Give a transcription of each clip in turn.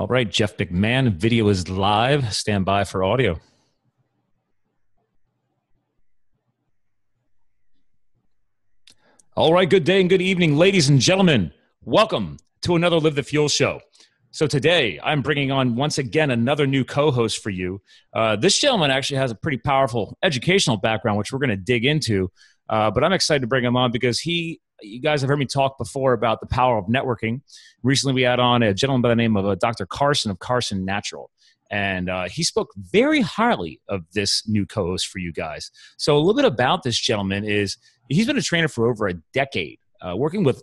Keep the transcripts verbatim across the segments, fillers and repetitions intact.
All right, Jeff McMahon, video is live. Stand by for audio. All right, good day and good evening, ladies and gentlemen. Welcome to another Live the Fuel show. So today I'm bringing on once again another new co-host for you. Uh, this gentleman actually has a pretty powerful educational background, which we're going to dig into. Uh, but I'm excited to bring him on because he... You guys have heard me talk before about the power of networking. Recently, we had on a gentleman by the name of uh, Doctor Carson of Carson Natural, and uh, he spoke very highly of this new co-host for you guys. So a little bit about this gentleman is he's been a trainer for over a decade, uh, working with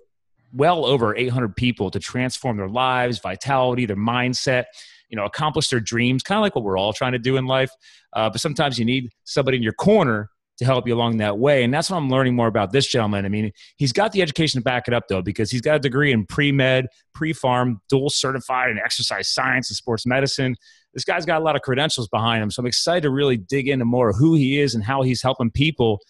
well over eight hundred people to transform their lives, vitality, their mindset, you know, accomplish their dreams, kind of like what we're all trying to do in life. Uh, but sometimes you need somebody in your corner to help you along that way. And that's what I'm learning more about this gentleman. I mean, he's got the education to back it up though, because he's got a degree in pre-med, pre-farm, dual certified in exercise science and sports medicine. This guy's got a lot of credentials behind him. So I'm excited to really dig into more of who he is and how he's helping people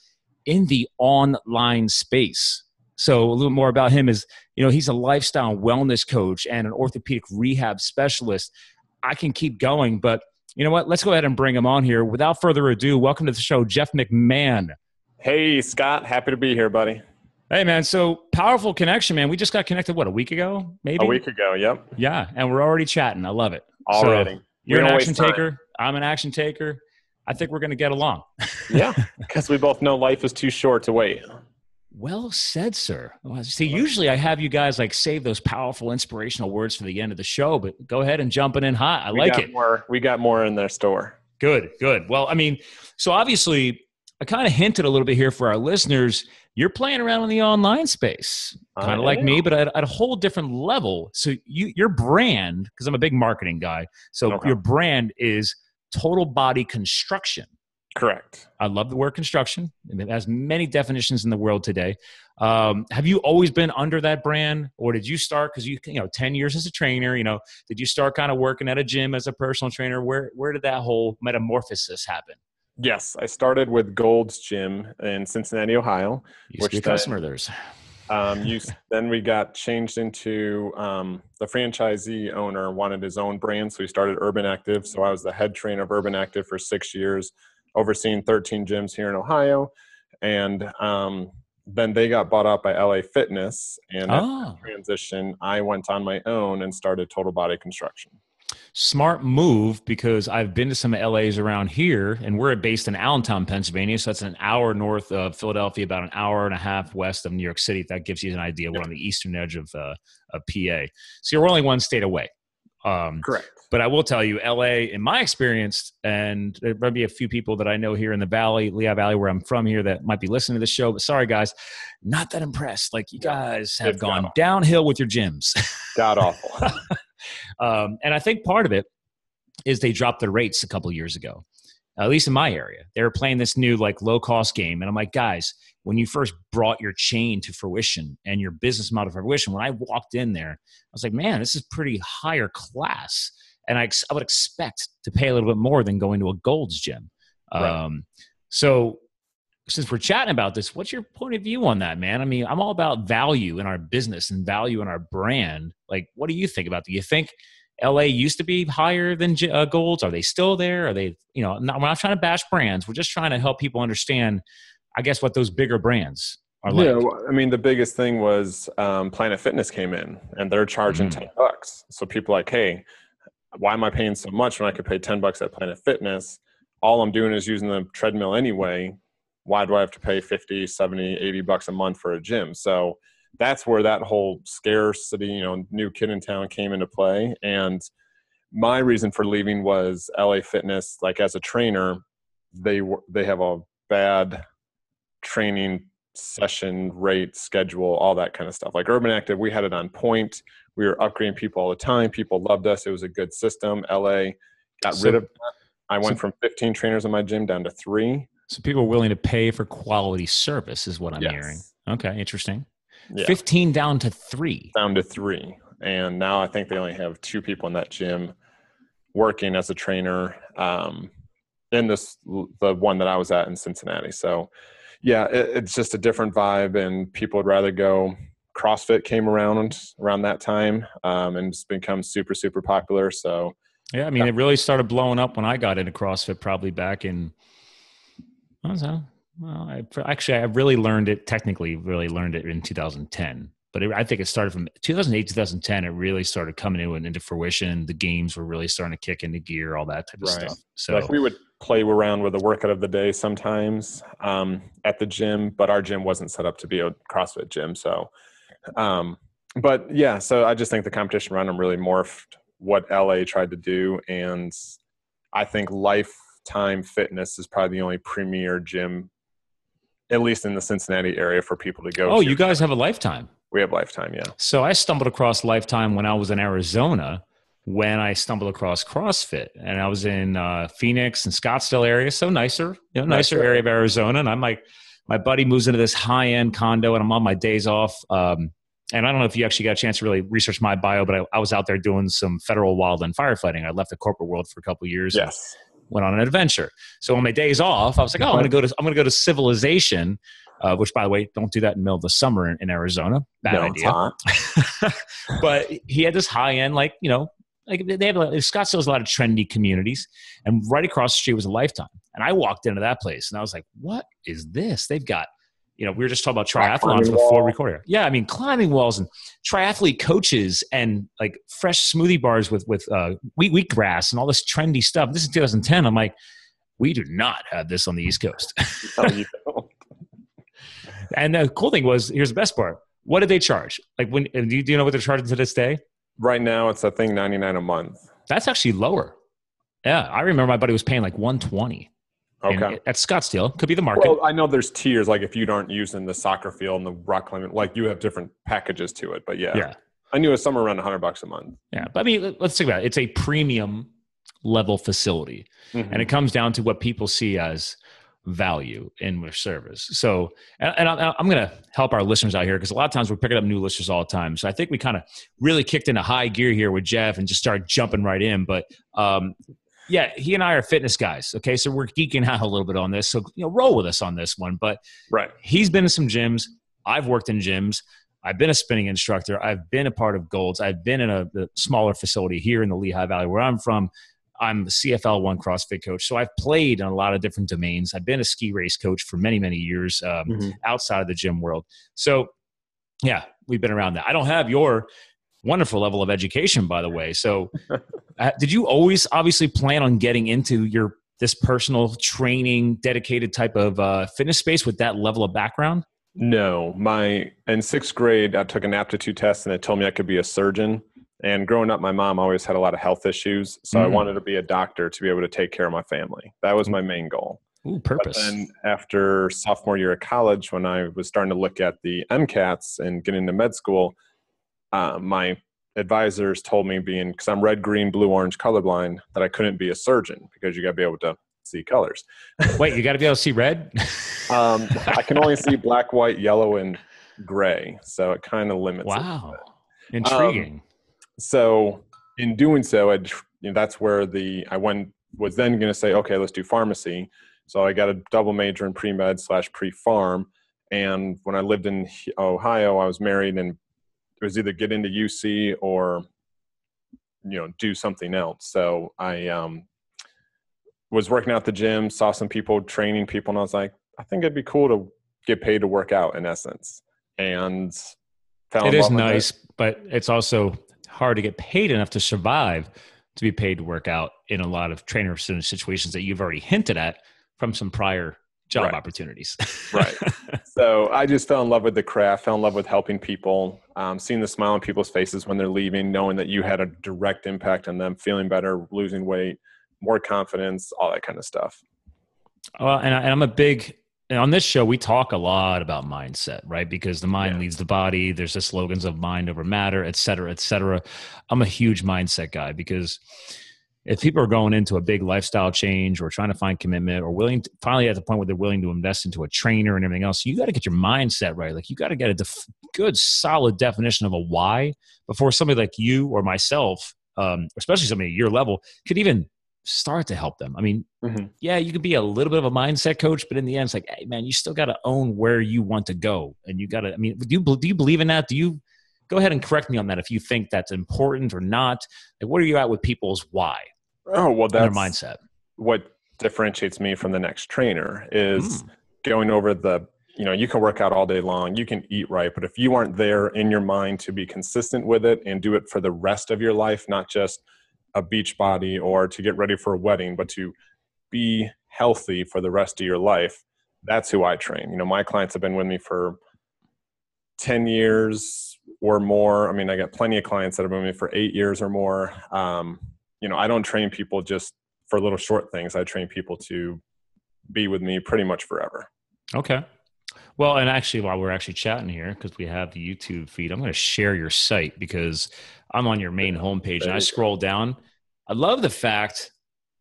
in the online space. So a little more about him is, you know, he's a lifestyle wellness coach and an orthopedic rehab specialist. I can keep going, but you know what? Let's go ahead and bring him on here. Without further ado, welcome to the show, Jeff McMahon. Hey, Scott. Happy to be here, buddy. Hey, man. So powerful connection, man. We just got connected, what, a week ago, maybe? A week ago, yep. Yeah, and we're already chatting. I love it. Already. So you're an action taker. I'm an action taker. I think we're going to get along. Yeah, because we both know life is too short to wait. Well said, sir. See, usually I have you guys like save those powerful, inspirational words for the end of the show, but go ahead and jumping in hot. I like it. More, we got more in their store. Good, good. Well, I mean, so obviously I kind of hinted a little bit here for our listeners. You're playing around in the online space, kind of like me, but at, at a whole different level. So you, your brand, because I'm a big marketing guy, so okay. Your brand is Total Body Construction. Correct. I love the word construction. It has many definitions in the world today. Um, have you always been under that brand, or did you start because you, you know, ten years as a trainer? You know, did you start kind of working at a gym as a personal trainer? Where where did that whole metamorphosis happen? Yes, I started with Gold's Gym in Cincinnati, Ohio. You used to be a customer there's. Um, you, then we got changed into um, the franchisee owner wanted his own brand, so we started Urban Active. So I was the head trainer of Urban Active for six years. Overseeing thirteen gyms here in Ohio. And um, then they got bought out by L A Fitness. And oh. After that transition, I went on my own and started Total Body Construction. Smart move, because I've been to some L As around here, and we're based in Allentown, Pennsylvania. So that's an hour north of Philadelphia, about an hour and a half west of New York City. If that gives you an idea. We're on the eastern edge of, uh, of P A. So you're only one state away. Um, Correct. But I will tell you, L A, in my experience, and there might be a few people that I know here in the Valley, Lehigh Valley, where I'm from here, that might be listening to the show. But sorry, guys, not that impressed. Like, you guys have it's gone downhill with your gyms. God awful. um, and I think part of it is they dropped their rates a couple of years ago, at least in my area. They were playing this new, like, low-cost game. And I'm like, guys, when you first brought your chain to fruition and your business model to fruition, when I walked in there, I was like, man, this is pretty higher class. And I, I would expect to pay a little bit more than going to a Gold's Gym. Right. Um, so since we're chatting about this, what's your point of view on that, man? I mean, I'm all about value in our business and value in our brand. Like, what do you think about that? Do you think L A used to be higher than uh, Gold's? Are they still there? Are they, you know, not, we're not trying to bash brands. We're just trying to help people understand, I guess, what those bigger brands are like. Yeah, I mean, the biggest thing was um, Planet Fitness came in, and they're charging mm. ten bucks. So people are like, hey, why am I paying so much when I could pay ten bucks at Planet Fitness? All I'm doing is using the treadmill anyway. Why do I have to pay fifty, seventy, eighty bucks a month for a gym? So that's where that whole scarcity, you know, new kid in town came into play. And my reason for leaving was L A Fitness, like as a trainer, they they have a bad training session rate, schedule, all that kind of stuff. Like Urban Active, we had it on point. We were upgrading people all the time. People loved us. It was a good system. L A got so, rid of that. I went so, from fifteen trainers in my gym down to three. So people were willing to pay for quality service is what I'm yes. hearing. Okay, interesting. Yeah. fifteen down to three. Down to three. And now I think they only have two people in that gym working as a trainer um, in this the one that I was at in Cincinnati. So yeah, it, it's just a different vibe, and people would rather go CrossFit came around around that time, um, and it's become super, super popular. So yeah, I mean, yeah. It really started blowing up when I got into CrossFit, probably back in, I don't know. Well, I, actually, I really learned it technically, really learned it in two thousand ten. But it, I think it started from two thousand eight, two thousand ten. It really started coming in and into fruition. The games were really starting to kick into gear, all that type of right. stuff. So like we would play around with the workout of the day sometimes um, at the gym, but our gym wasn't set up to be a CrossFit gym. So, um, but yeah, so I just think the competition around them really morphed what L A tried to do, and I think Lifetime Fitness is probably the only premier gym, at least in the Cincinnati area, for people to go. Oh, to. You guys have a Lifetime. We have Lifetime, yeah. So I stumbled across Lifetime when I was in Arizona, when I stumbled across CrossFit, and I was in uh, Phoenix and Scottsdale area, so nicer, you know, nicer, nicer area of Arizona. And I'm like, my buddy moves into this high end condo, and I'm on my days off. Um, and I don't know if you actually got a chance to really research my bio, but I, I was out there doing some federal wildland firefighting. I left the corporate world for a couple of years. Yes. Went on an adventure. So on my days off, I was like, oh, I'm gonna go to I'm gonna go to civilization, uh, which, by the way, don't do that in the middle of the summer in, in Arizona. Bad no, idea. It's not. But he had this high end, like you know, like they have a, Scottsdale has a lot of trendy communities, and right across the street was a Lifetime. And I walked into that place, and I was like, what is this? They've got, you know, we were just talking about triathlons before recording. Yeah, I mean, climbing walls and triathlete coaches and like fresh smoothie bars with with uh, wheat wheatgrass and all this trendy stuff. This is two thousand ten. I'm like, we do not have this on the East Coast. No, you don't. And the cool thing was, here's the best part. What did they charge? Like, when do you, do you know what they're charging to this day? Right now, it's I think ninety-nine a month. That's actually lower. Yeah, I remember my buddy was paying like one twenty. Okay. At Scottsdale, could be the market. Well, I know there's tiers, like if you aren't using the soccer field and the rock climbing, like you have different packages to it. But yeah, yeah. I knew it was somewhere around one hundred bucks a month. Yeah, but I mean, let's think about it. It's a premium level facility, mm-hmm. and it comes down to what people see as value in their service. So, and, and I, I'm going to help our listeners out here, because a lot of times we're picking up new listeners all the time. So I think we kind of really kicked into high gear here with Jeff and just started jumping right in. But um yeah, he and I are fitness guys, okay? So we're geeking out a little bit on this. So, you know, roll with us on this one. But right. He's been in some gyms. I've worked in gyms. I've been a spinning instructor. I've been a part of Gold's. I've been in a, a smaller facility here in the Lehigh Valley where I'm from. I'm a C F L one CrossFit coach. So I've played in a lot of different domains. I've been a ski race coach for many, many years um, mm-hmm. outside of the gym world. So, yeah, we've been around that. I don't have your wonderful level of education, by the way. So uh, did you always obviously plan on getting into your, this personal training, dedicated type of uh, fitness space with that level of background? No, my, in sixth grade, I took an aptitude test and it told me I could be a surgeon. And growing up, my mom always had a lot of health issues. So mm. I wanted to be a doctor to be able to take care of my family. That was my main goal. Ooh, purpose. But then after sophomore year of college, when I was starting to look at the M C A Ts and get into med school, Uh, my advisors told me, being, because I'm red, green, blue, orange, colorblind, that I couldn't be a surgeon because you got to be able to see colors. Wait, you got to be able to see red? um, I can only see black, white, yellow, and gray. So it kind of limits. Wow. It. Intriguing. Um, so in doing so, I'd, you know, that's where the I went was then going to say, okay, let's do pharmacy. So I got a double major in pre-med slash pre-farm. And when I lived in Ohio, I was married, and it was either get into U C or, you know, do something else. So I um, was working out the gym, saw some people training people, and I was like, I think it'd be cool to get paid to work out, in essence. And found it is nice, but it's also hard to get paid enough to survive, to be paid to work out in a lot of trainer student situations that you've already hinted at from some prior job right. opportunities. Right. So I just fell in love with the craft, fell in love with helping people, um, seeing the smile on people's faces when they're leaving, knowing that you had a direct impact on them, feeling better, losing weight, more confidence, all that kind of stuff. Well, and, I, and I'm a big, and on this show, we talk a lot about mindset, right? Because the mind yeah. leads the body. There's the slogans of mind over matter, et cetera, et cetera. I'm a huge mindset guy, because if people are going into a big lifestyle change or trying to find commitment or willing to, finally at the point where they're willing to invest into a trainer and everything else, you got to get your mindset right. Like you got to get a def- good, solid definition of a why before somebody like you or myself, um, especially somebody at your level, could even start to help them. I mean, mm-hmm. yeah, you could be a little bit of a mindset coach, but in the end, it's like, hey, man, you still got to own where you want to go. And you got to, I mean, do you, do you believe in that? Do you, go ahead and correct me on that if you think that's important or not. Like, where are you at with people's why? Oh, well, that's their mindset. What differentiates me from the next trainer is mm. going over the, you know, you can work out all day long, you can eat right, but if you aren't there in your mind to be consistent with it and do it for the rest of your life, not just a beach body or to get ready for a wedding, but to be healthy for the rest of your life, that's who I train. You know, my clients have been with me for ten years or more. I mean, I got plenty of clients that have been with me for eight years or more. Um, you know, I don't train people just for little short things. I train people to be with me pretty much forever. Okay. Well, and actually, while we're actually chatting here, because we have the YouTube feed, I'm going to share your site because I'm on your main homepage and I scroll down. I love the fact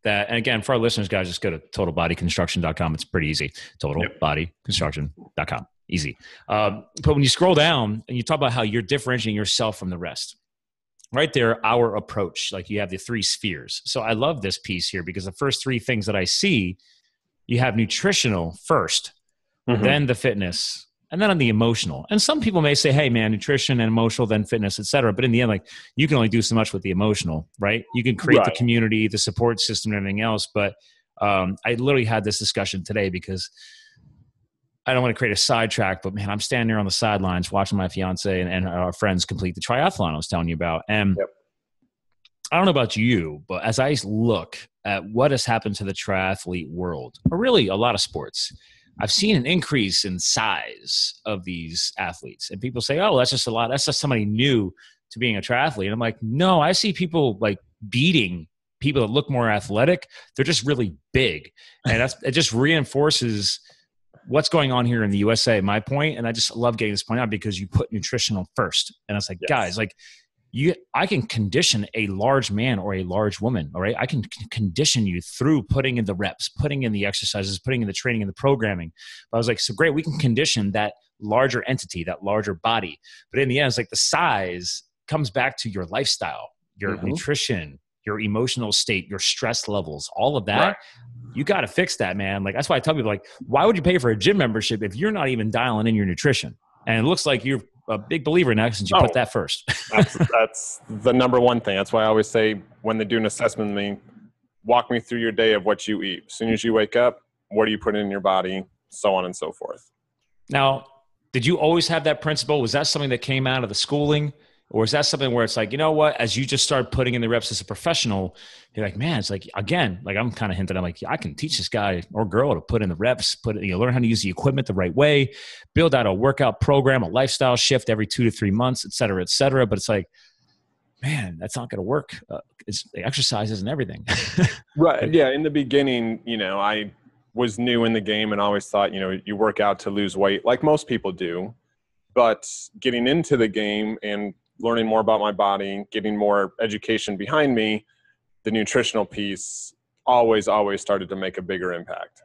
that, and again, for our listeners, guys, just go to total body construction dot com. It's pretty easy. total body construction dot com. Easy. Um, but when you scroll down and you talk about how you're differentiating yourself from the rest, right there, our approach, like you have the three spheres. So I love this piece here because the first three things that I see, you have nutritional first, mm-hmm. then the fitness, and then on the emotional. And some people may say, hey man, nutrition and emotional, then fitness, et cetera. But in the end, like you can only do so much with the emotional, right? You can create right. the community, the support system, and everything else. But um, I literally had this discussion today because I don't want to create a sidetrack, but man, I'm standing here on the sidelines watching my fiance and, and our friends complete the triathlon I was telling you about. And yep. I don't know about you, but as I look at what has happened to the triathlete world, or really a lot of sports, I've seen an increase in size of these athletes. And people say, oh, that's just a lot. That's just somebody new to being a triathlete. And I'm like, no, I see people like beating people that look more athletic. They're just really big. And that's, it just reinforces what's going on here in the U S A, my point, and I just love getting this point out because you put nutritional first. And I was like, yes. guys, like you, I can condition a large man or a large woman, all right? I can c- condition you through putting in the reps, putting in the exercises, putting in the training and the programming. But I was like, so great, we can condition that larger entity, that larger body. But in the end, it's like the size comes back to your lifestyle, your mm-hmm. nutrition, your emotional state, your stress levels, all of that, right. you got to fix that, man. Like, that's why I tell people, like, why would you pay for a gym membership if you're not even dialing in your nutrition? And it looks like you're a big believer in that since you oh, put that first. that's, that's the number one thing. That's why I always say when they do an assessment of me, walk me through your day of what you eat. As soon as you wake up, what do you put in your body? So on and so forth. Now, did you always have that principle? Was that something that came out of the schooling? Or is that something where it's like, you know what, as you just start putting in the reps as a professional, you're like, man, it's like, again, like I'm kind of hinting, I'm like, I can teach this guy or girl to put in the reps, put it, you know, learn how to use the equipment the right way, build out a workout program, a lifestyle shift every two to three months, et cetera, et cetera. But it's like, man, that's not going to work. Uh, it's the exercises and everything. Right. Yeah. In the beginning, you know, I was new in the game and always thought, you know, you work out to lose weight like most people do, but getting into the game and learning more about my body, getting more education behind me, the nutritional piece always, always started to make a bigger impact.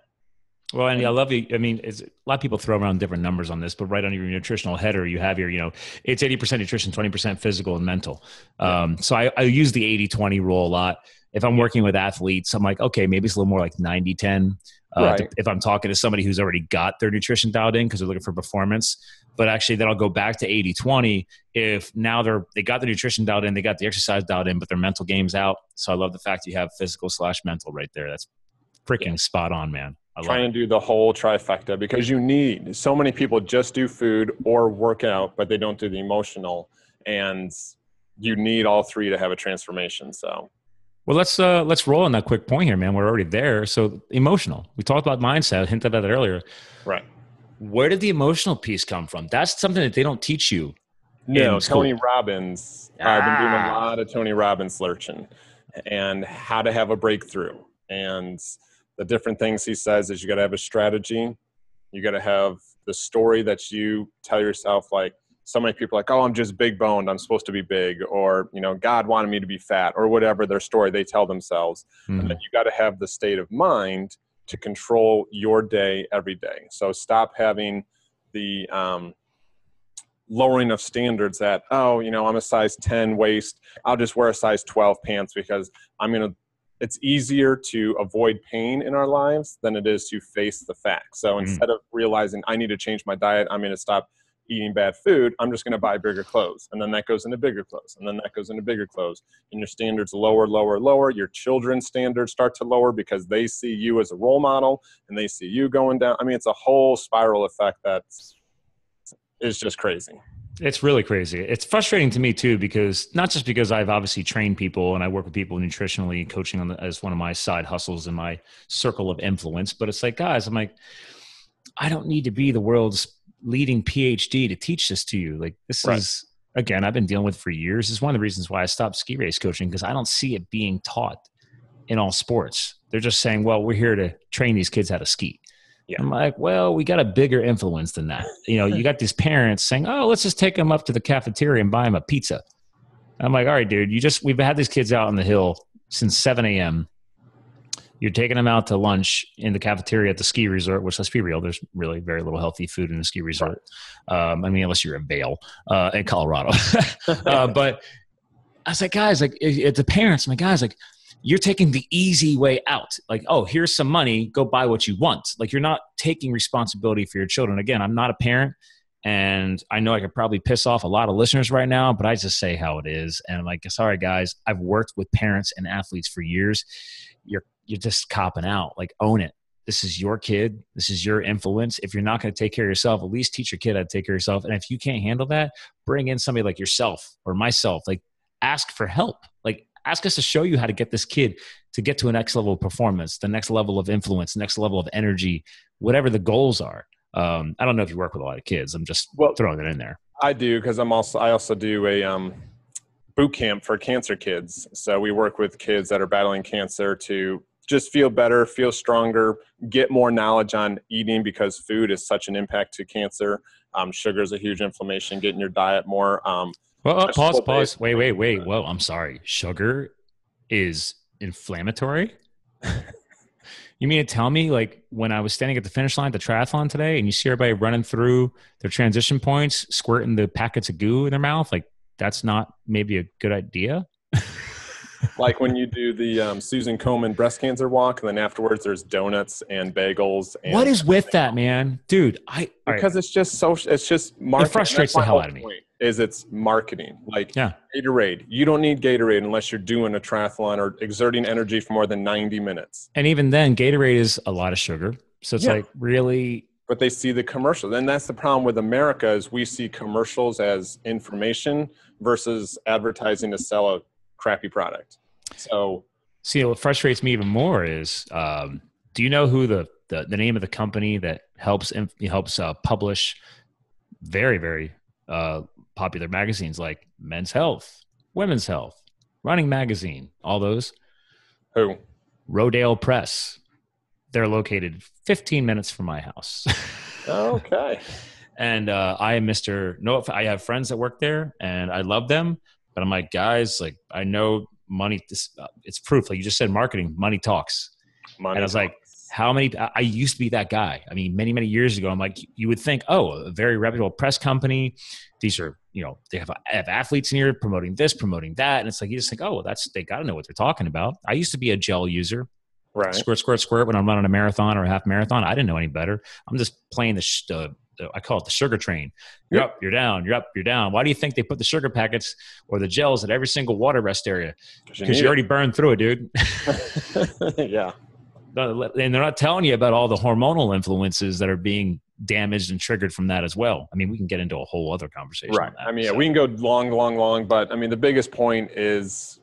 Well, and I love you. I mean, it's, a lot of people throw around different numbers on this, but right under your nutritional header, you have your, you know, it's eighty percent nutrition, twenty percent physical and mental. Um, so I, I use the eighty twenty rule a lot. If I'm working with athletes, I'm like, okay, maybe it's a little more like ninety ten. Uh, right. to, if I'm talking to somebody who's already got their nutrition dialed in because they're looking for performance, but actually then I'll go back to eighty twenty if now they're, they got the nutrition dialed in, they got the exercise dialed in, but their mental game's out. So I love the fact you have physical slash mental right there. That's freaking yeah. spot on, man. I love Trying it. to do the whole trifecta because you need, so many people just do food or workout, but they don't do the emotional, and you need all three to have a transformation. So. Well, let's uh, let's roll on that quick point here, man. We're already there. So emotional. We talked about mindset. I hinted at that earlier. Right. Where did the emotional piece come from? That's something that they don't teach you. No, Tony Robbins. Ah. I've been doing a lot of Tony Robbins searching and how to have a breakthrough. And the different things he says is you got to have a strategy. You got to have the story that you tell yourself, like, so many people are like, oh, I'm just big boned. I'm supposed to be big, or, you know, God wanted me to be fat, or whatever their story they tell themselves. Mm-hmm. And then you got to have the state of mind to control your day every day. So stop having the um, lowering of standards that, oh, you know, I'm a size ten waist. I'll just wear a size twelve pants because I'm going to it's easier to avoid pain in our lives than it is to face the facts. So mm-hmm. instead of realizing I need to change my diet, I'm going to stop eating bad food, I'm just going to buy bigger clothes. And then that goes into bigger clothes. And then that goes into bigger clothes. And your standards lower, lower, lower. Your children's standards start to lower because they see you as a role model and they see you going down. I mean, it's a whole spiral effect that is just crazy. It's really crazy. It's frustrating to me too, because not just because I've obviously trained people and I work with people nutritionally, coaching on the, as one of my side hustles in my circle of influence, but it's like, guys, I'm like, I don't need to be the world's leading P H D to teach this to you. Like this right. is, again, I've been dealing with for years. It's one of the reasons why I stopped ski race coaching, because I don't see it being taught in all sports. They're just saying, well, we're here to train these kids how to ski. Yeah. I'm like, well, we got a bigger influence than that. You know, you got these parents saying, oh, let's just take them up to the cafeteria and buy them a pizza. I'm like, all right, dude, you just, we've had these kids out on the hill since seven a.m. You're taking them out to lunch in the cafeteria at the ski resort, which let's be real, there's really very little healthy food in a ski resort. Right. Um, I mean, unless you're in Vail, uh, in Colorado. uh, but I was like, guys, like it, the parents, my guys, like you're taking the easy way out. Like, oh, here's some money, go buy what you want. Like you're not taking responsibility for your children. Again, I'm not a parent and I know I could probably piss off a lot of listeners right now, but I just say how it is. And I'm like, sorry guys, I've worked with parents and athletes for years. You're You're just copping out. Like, own it. This is your kid. This is your influence. If you're not going to take care of yourself, at least teach your kid how to take care of yourself. And if you can't handle that, bring in somebody like yourself or myself. Like, ask for help. Like, ask us to show you how to get this kid to get to a next level of performance, the next level of influence, the next level of energy, whatever the goals are. Um, I don't know if you work with a lot of kids. I'm just well, throwing it in there. I do, because I'm also I also do a um, boot camp for cancer kids. So we work with kids that are battling cancer to just feel better, feel stronger, get more knowledge on eating, because food is such an impact to cancer. Um, sugar is a huge inflammation, getting your diet more. Um, well, uh, pause, pause. Wait, wait, wait. Whoa, I'm sorry. Sugar is inflammatory? You mean to tell me, like, when I was standing at the finish line at the triathlon today and you see everybody running through their transition points, squirting the packets of goo in their mouth, like, that's not maybe a good idea? Like when you do the um, Susan Komen breast cancer walk, and then afterwards there's donuts and bagels. And what is with that, man? Dude, I because right. it's just social. It's just marketing. It frustrates the hell out of me. Is it's marketing. Like yeah. Gatorade. You don't need Gatorade unless you're doing a triathlon or exerting energy for more than ninety minutes. And even then, Gatorade is a lot of sugar. So it's yeah. like really. But they see the commercials. And that's the problem with America is we see commercials as information versus advertising to sell a crappy product. So see, what frustrates me even more is, um, do you know who the, the, the name of the company that helps, inf- helps uh, publish very, very uh, popular magazines like Men's Health, Women's Health, Running Magazine, all those? Who? Rodale Press. They're located fifteen minutes from my house. Okay. And uh, I am Mister No, I have friends that work there and I love them. But I'm like, guys, like, I know money, this, uh, it's proof. Like you just said, marketing, money talks. Money and I was talks. Like, how many, I, I used to be that guy. I mean, many, many years ago, I'm like, you would think, oh, a very reputable press company. These are, you know, they have, have athletes in here promoting this, promoting that. And it's like, you just think, oh, well, that's, they got to know what they're talking about. I used to be a gel user. Right. Squirt, squirt, squirt. When I'm running a marathon or a half marathon, I didn't know any better. I'm just playing the, sh- the I call it the sugar train. You're yep. up, you're down, you're up, you're down. Why do you think they put the sugar packets or the gels at every single water rest area? Because you, you already burned through it, dude. Yeah. And they're not telling you about all the hormonal influences that are being damaged and triggered from that as well. I mean, we can get into a whole other conversation. Right. On that, I mean, yeah, so. We can go long, long, long, but I mean, the biggest point is,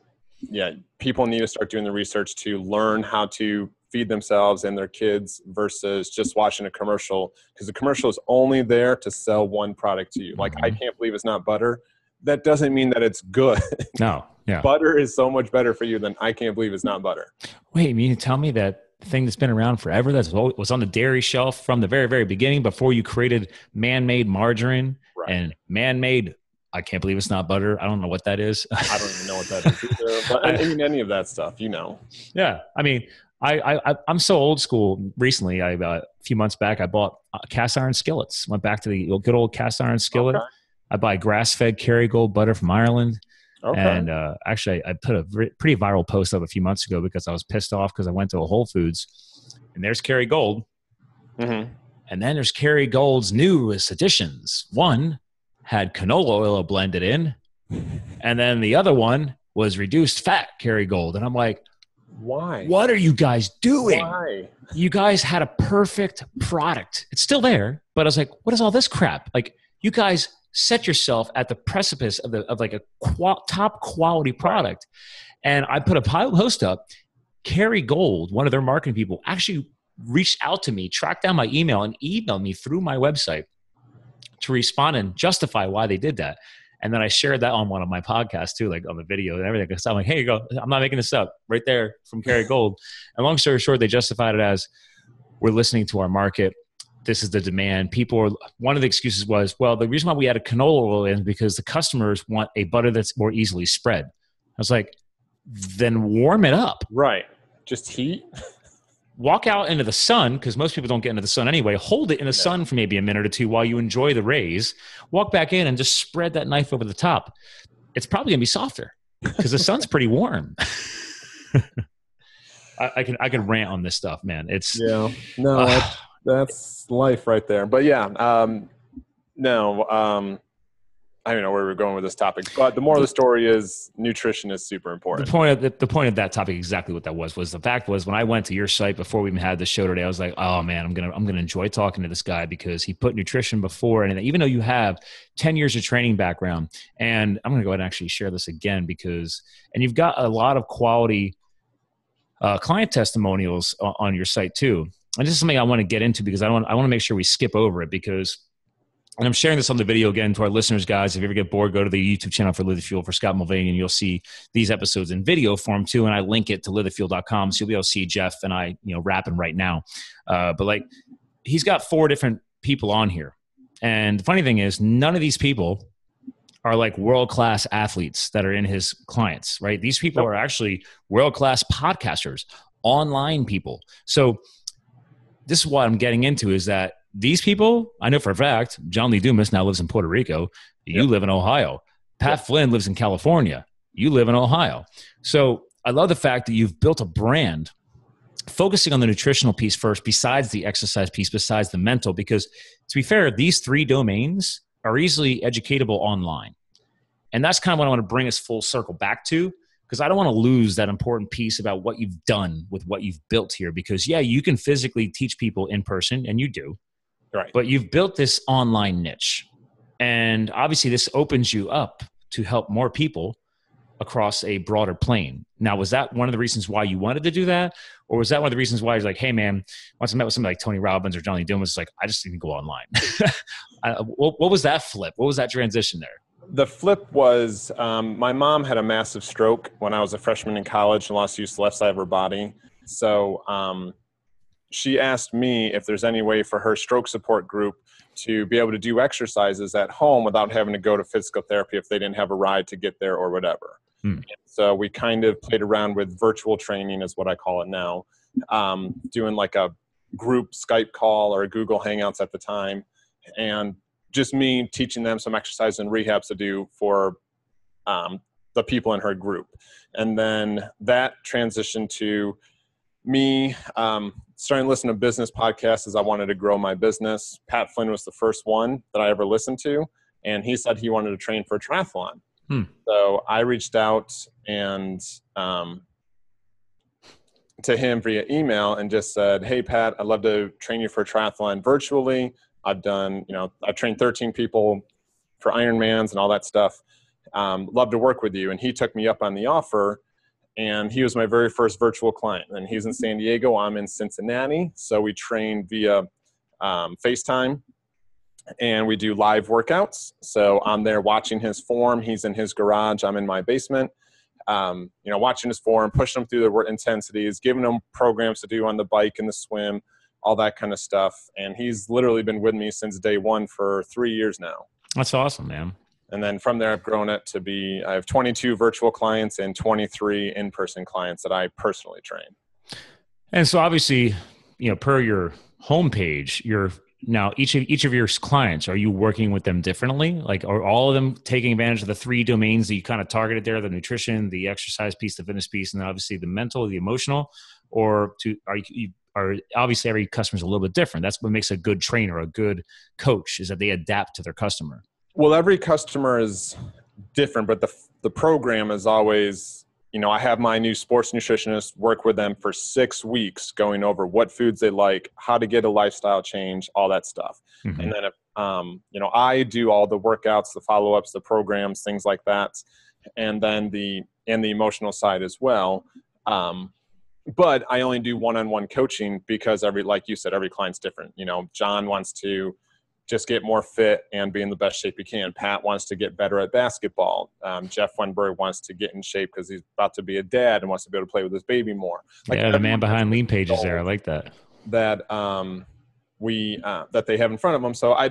yeah, people need to start doing the research to learn how to feed themselves and their kids versus just watching a commercial, because the commercial is only there to sell one product to you. Like, mm-hmm. I can't believe it's not butter. That doesn't mean that it's good. No. Yeah. Butter is so much better for you than I can't believe it's not butter. Wait, you mean to tell me that thing that's been around forever, that was on the dairy shelf from the very, very beginning before you created man-made margarine right. and man-made, I can't believe it's not butter. I don't know what that is. I don't even know what that is either. But I mean, any of that stuff, you know. Yeah. I mean, I, I, I'm so old school. Recently, I, uh, a few months back, I bought uh, cast iron skillets. Went back to the good old cast iron skillet. Okay. I buy grass-fed Kerrygold butter from Ireland. Okay. And uh, actually, I put a pretty viral post up a few months ago because I was pissed off because I went to a Whole Foods and there's Kerrygold. Mm-hmm. And then there's Kerrygold's newest additions. One had canola oil blended in, and then the other one was reduced fat Kerrygold. And I'm like, why? What are you guys doing? Why? You guys had a perfect product. It's still there, but I was like, what is all this crap? Like, you guys set yourself at the precipice of the of like a qual- top quality product. And I put a post up. Kerrygold, one of their marketing people, actually reached out to me, tracked down my email, and emailed me through my website to respond and justify why they did that. And then I shared that on one of my podcasts too, like on the video and everything. So I'm like, hey, you go. I'm not making this up, right there from Kerrygold. And long story short, they justified it as, we're listening to our market. This is the demand. People are, one of the excuses was, well, the reason why we added canola oil in is because the customers want a butter that's more easily spread. I was like, then warm it up. Right. Just heat. Walk out into the sun, because most people don't get into the sun anyway. Hold it in the yeah. sun for maybe a minute or two while you enjoy the rays. Walk back in and just spread that knife over the top. It's probably gonna be softer because the sun's pretty warm. I, I can I can rant on this stuff, man. It's yeah, no, uh, that's, that's life right there. But yeah, um, no, um, I don't know where we're going with this topic, but the moral of the story is nutrition is super important. The point of the, the point of that topic, exactly what that was, was the fact was when I went to your site before we even had the show today, I was like, oh man, I'm gonna I'm gonna enjoy talking to this guy because he put nutrition before, and even though you have ten years of training background, and I'm gonna go ahead and actually share this again because, and you've got a lot of quality uh, client testimonials on, on your site too, and this is something I want to get into because I don't I want to make sure we skip over it because. And I'm sharing this on the video again to our listeners, guys. If you ever get bored, go to the YouTube channel for Live the Fuel for Scott Mulvaney, and you'll see these episodes in video form too. And I link it to live the fuel dot com, so you'll be able to see Jeff and I, you know, rapping right now. Uh, but like, he's got four different people on here, and the funny thing is, none of these people are like world-class athletes that are in his clients, right? These people are actually world-class podcasters, online people. So this is what I'm getting into is that. These people, I know for a fact, John Lee Dumas now lives in Puerto Rico. You yep. live in Ohio. Pat yep. Flynn lives in California. You live in Ohio. So I love the fact that you've built a brand focusing on the nutritional piece first, besides the exercise piece, besides the mental, because to be fair, these three domains are easily educatable online. And that's kind of what I want to bring us full circle back to, because I don't want to lose that important piece about what you've done with what you've built here. Because yeah, you can physically teach people in person, and you do. Right. But you've built this online niche, and obviously this opens you up to help more people across a broader plane. Now, was that one of the reasons why you wanted to do that? Or was that one of the reasons why you're like, hey man, once I met with somebody like Tony Robbins or John Lee Dumas, it's like, I just need to go online. I, what, what was that flip? What was that transition there? The flip was um, my mom had a massive stroke when I was a freshman in college and lost use of the left side of her body. So, um, she asked me if there's any way for her stroke support group to be able to do exercises at home without having to go to physical therapy if they didn't have a ride to get there or whatever. Hmm. So we kind of played around with virtual training is what I call it now, um, doing like a group Skype call or a Google Hangouts at the time, and just me teaching them some exercise and rehabs to do for um, the people in her group. And then that transitioned to me um, starting to listen to business podcasts as I wanted to grow my business. Pat Flynn was the first one that I ever listened to, and he said he wanted to train for a triathlon. Hmm. So I reached out and um, to him via email and just said, hey, Pat, I'd love to train you for a triathlon virtually. I've done, you know, I've trained thirteen people for Ironmans and all that stuff. Um, love to work with you. And he took me up on the offer. And he was my very first virtual client. And he's in San Diego. I'm in Cincinnati. So we train via um, FaceTime. And we do live workouts. So I'm there watching his form. He's in his garage. I'm in my basement. Um, you know, watching his form, pushing him through the intensities, giving him programs to do on the bike and the swim, all that kind of stuff. And he's literally been with me since day one for three years now. That's awesome, man. And then from there, I've grown it to be, I have twenty-two virtual clients and twenty-three in-person clients that I personally train. And so obviously, you know, per your homepage, your Now, each of each of your clients, are you working with them differently? Like, are all of them taking advantage of the three domains that you kind of targeted there, the nutrition, the exercise piece, the fitness piece, and obviously the mental, the emotional? Or to, are you, are obviously every customer is a little bit different. That's what makes a good trainer, a good coach, is that they adapt to their customer. Well, every customer is different, but the the program is always, you know, I have my new sports nutritionist work with them for six weeks, going over what foods they like, how to get a lifestyle change, all that stuff. Mm-hmm. And then, if, um, you know, I do all the workouts, the follow-ups, the programs, things like that. And then the, and the emotional side as well. Um, but I only do one-on-one coaching because every, like you said, every client's different. You know, John wants to just get more fit and be in the best shape you can. Pat wants to get better at basketball. Um, Jeff Weinberg wants to get in shape because he's about to be a dad and wants to be able to play with his baby more. Like, yeah, the man behind Lean Page is there. I like that. That um, we uh, that they have in front of them. So I,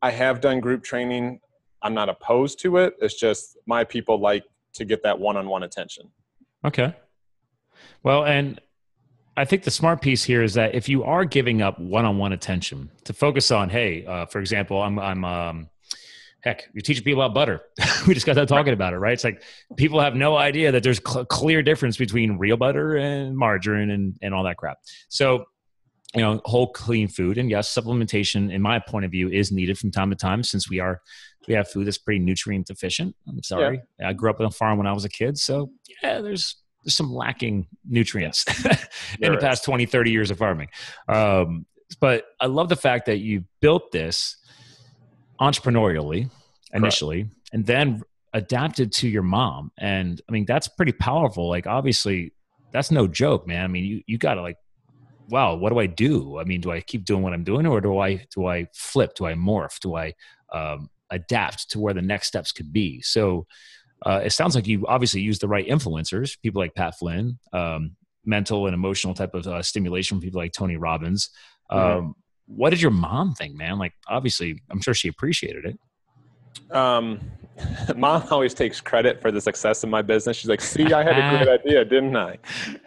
I have done group training. I'm not opposed to it. It's just my people like to get that one-on-one attention. Okay. Well, and I think the smart piece here is that if you are giving up one-on-one attention to focus on, hey, uh, for example, I'm, I'm, um, heck, you're teaching people about butter. We just got done talking about it, right? It's like people have no idea that there's cl- clear difference between real butter and margarine and, and all that crap. So, you know, whole clean food, and yes, supplementation, in my point of view, is needed from time to time, since we are, we have food that's pretty nutrient deficient. I'm sorry. Yeah. I grew up on a farm when I was a kid. So yeah, there's, there's some lacking nutrients in the past twenty, thirty years of farming. Um, but I love the fact that you built this entrepreneurially initially, correct, and then adapted to your mom. And I mean, that's pretty powerful. Like, obviously that's no joke, man. I mean, you, you gotta like, wow, what do I do? I mean, do I keep doing what I'm doing, or do I, do I flip? Do I morph? Do I, um, adapt to where the next steps could be? So, Uh, it sounds like you obviously use the right influencers, people like Pat Flynn, um, mental and emotional type of uh, stimulation from people like Tony Robbins. Um, mm-hmm. What did your mom think, man? Like, obviously, I'm sure she appreciated it. Um, mom always takes credit for the success of my business. She's like, see, I had a great idea, didn't I?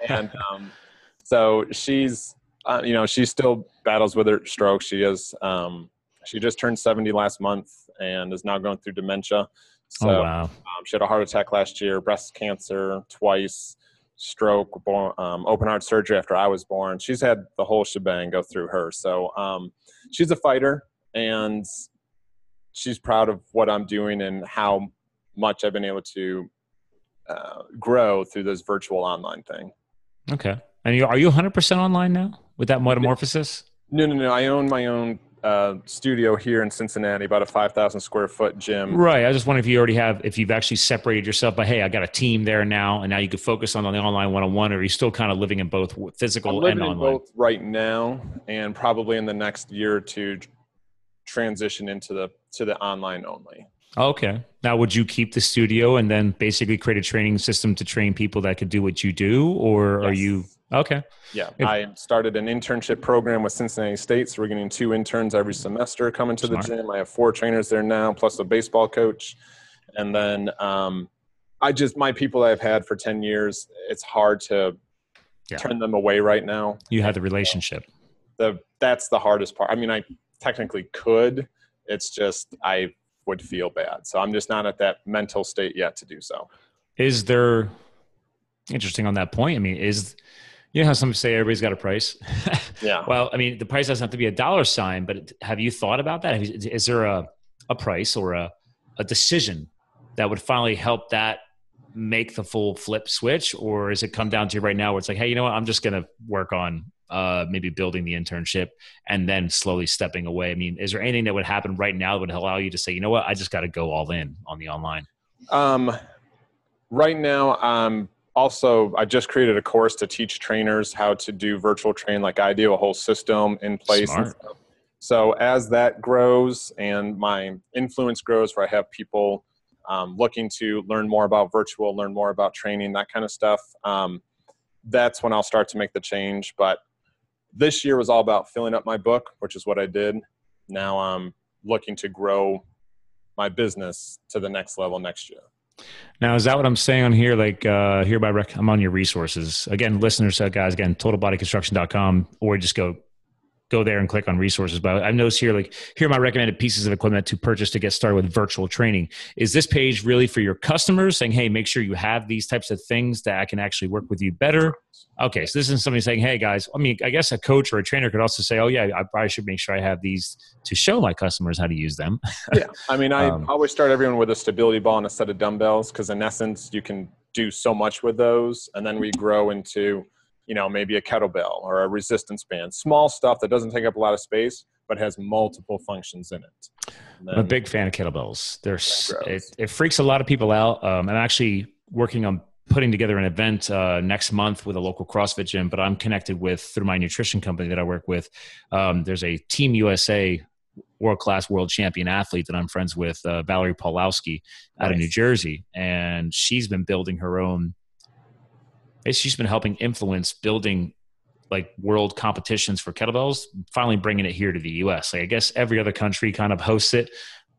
And um, so she's, uh, you know, she still battles with her stroke. She is, um, she just turned seventy last month and is now going through dementia. So, oh, wow. um, she had a heart attack last year, breast cancer twice, stroke, born, um, open heart surgery after I was born. She's had the whole shebang go through her. So um, she's a fighter, and she's proud of what I'm doing and how much I've been able to uh, grow through this virtual online thing. Okay. And you, are you one hundred percent online now with that metamorphosis? No, no, no. I own my own Uh, studio here in Cincinnati, about a five thousand square foot gym. Right. I just wonder if you already have, if you've actually separated yourself by, hey, I got a team there now, and now you can focus on the online one-on-one, or are you still kind of living in both physical I'm and online? Living in both right now, and probably in the next year or two transition into the, to the online only. Okay. Now, would you keep the studio and then basically create a training system to train people that could do what you do, or yes. are you... Okay. Yeah. If, I started an internship program with Cincinnati State. So we're getting two interns every semester coming to smart. the gym. I have four trainers there now, plus a baseball coach. And then um, I just, my people I've had for ten years, it's hard to yeah. turn them away right now. You had the relationship. The That's the hardest part. I mean, I technically could. It's just, I would feel bad. So I'm just not at that mental state yet to do so. Is there, interesting on that point, I mean, is... You know how some say everybody's got a price? Yeah. Well, I mean, the price doesn't have to be a dollar sign, but have you thought about that? You, is there a, a price or a, a decision that would finally help that make the full flip switch? Or is it come down to right now where it's like, hey, you know what? I'm just going to work on uh, maybe building the internship and then slowly stepping away. I mean, is there anything that would happen right now that would allow you to say, you know what? I just got to go all in on the online. Um, right now, um. Also, I just created a course to teach trainers how to do virtual train like I do, a whole system in place. Smart. So as that grows and my influence grows, where I have people um, looking to learn more about virtual, learn more about training, that kind of stuff, um, that's when I'll start to make the change. But this year was all about filling up my book, which is what I did. Now I'm looking to grow my business to the next level next year. Now, is that what I'm saying on here? Like, uh, hereby, rec- I'm on your resources. Again, listeners, uh, guys, again, total body construction dot com, or just go go there and click on resources. But I've noticed here, like, here are my recommended pieces of equipment to purchase to get started with virtual training. Is this page really for your customers saying, hey, make sure you have these types of things that I can actually work with you better? Okay, so this isn't somebody saying, hey, guys, I mean, I guess a coach or a trainer could also say, oh, yeah, I probably should make sure I have these to show my customers how to use them. Yeah, I mean, I um, always start everyone with a stability ball and a set of dumbbells because, in essence, you can do so much with those, and then we grow into, you know, maybe a kettlebell or a resistance band, small stuff that doesn't take up a lot of space, but has multiple functions in it. I'm a big fan of kettlebells. There's, it, it freaks a lot of people out. Um, I'm actually working on putting together an event uh, next month with a local CrossFit gym, but I'm connected with through my nutrition company that I work with. Um, there's a Team U S A world-class world champion athlete that I'm friends with, uh, Valerie Pawlowski out nice. of New Jersey. And she's been building her own, she's been helping influence building like world competitions for kettlebells, finally bringing it here to the U S. Like, I guess every other country kind of hosts it.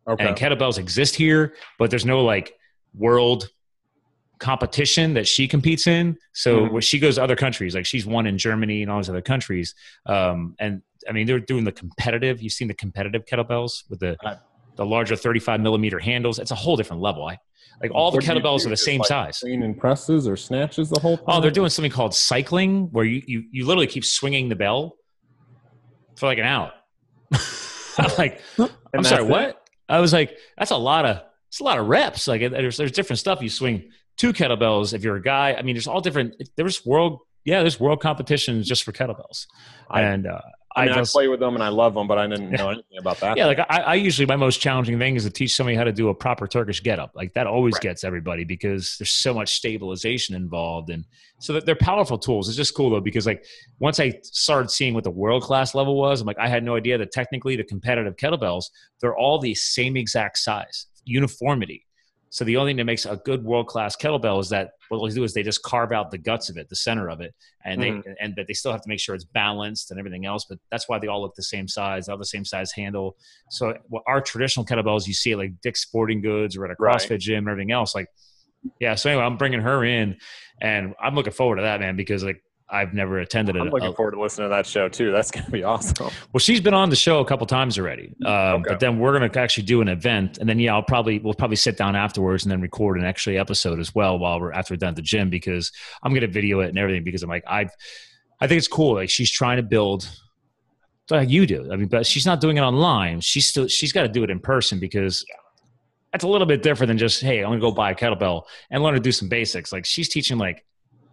Okay. And kettlebells exist here, but there's no like world competition that she competes in. So mm-hmm. when she goes to other countries, like she's won in Germany and all these other countries. Um, and I mean, they're doing the competitive, you've seen the competitive kettlebells with the, uh, the larger thirty-five millimeter handles. It's a whole different level. I, like all the kettlebells are the same like size. And presses or snatches the whole time? Oh, they're doing something called cycling where you, you, you literally keep swinging the bell for like an hour. I'm like, and I'm sorry, it. what? I was like, that's a lot of, it's a lot of reps. Like there's, there's different stuff. You swing two kettlebells if you're a guy. I mean, there's all different, there's world, yeah, there's world competitions just for kettlebells. I, and, uh, I, mean, I, just, I play with them and I love them, but I didn't know anything about that. Yeah, like I, I usually, my most challenging thing is to teach somebody how to do a proper Turkish getup. Like that always right. gets everybody because there's so much stabilization involved. And so that they're powerful tools. It's just cool though, because like once I started seeing what the world-class level was, I'm like, I had no idea that technically the competitive kettlebells, they're all the same exact size, uniformity. So the only thing that makes a good world-class kettlebell is that what they do is they just carve out the guts of it, the center of it, and mm-hmm. they and but they still have to make sure it's balanced and everything else. But that's why they all look the same size, all the same size handle. So well, our traditional kettlebells, you see it like Dick's Sporting Goods or at a CrossFit right. gym and everything else. Like, yeah. So anyway, I'm bringing her in, and I'm looking forward to that, man, because like I've never attended it. I'm looking a, forward to listening to that show too. That's going to be awesome. Well, she's been on the show a couple times already, um, okay. but then we're going to actually do an event, and then yeah, I'll probably we'll probably sit down afterwards and then record an extra episode as well while we're after we're done at the gym because I'm going to video it and everything because I'm like I, I think it's cool. Like she's trying to build, like you do. I mean, but she's not doing it online. She's still she's got to do it in person because. Yeah. That's a little bit different than just hey, I'm going to go buy a kettlebell and learn to do some basics. Like she's teaching like.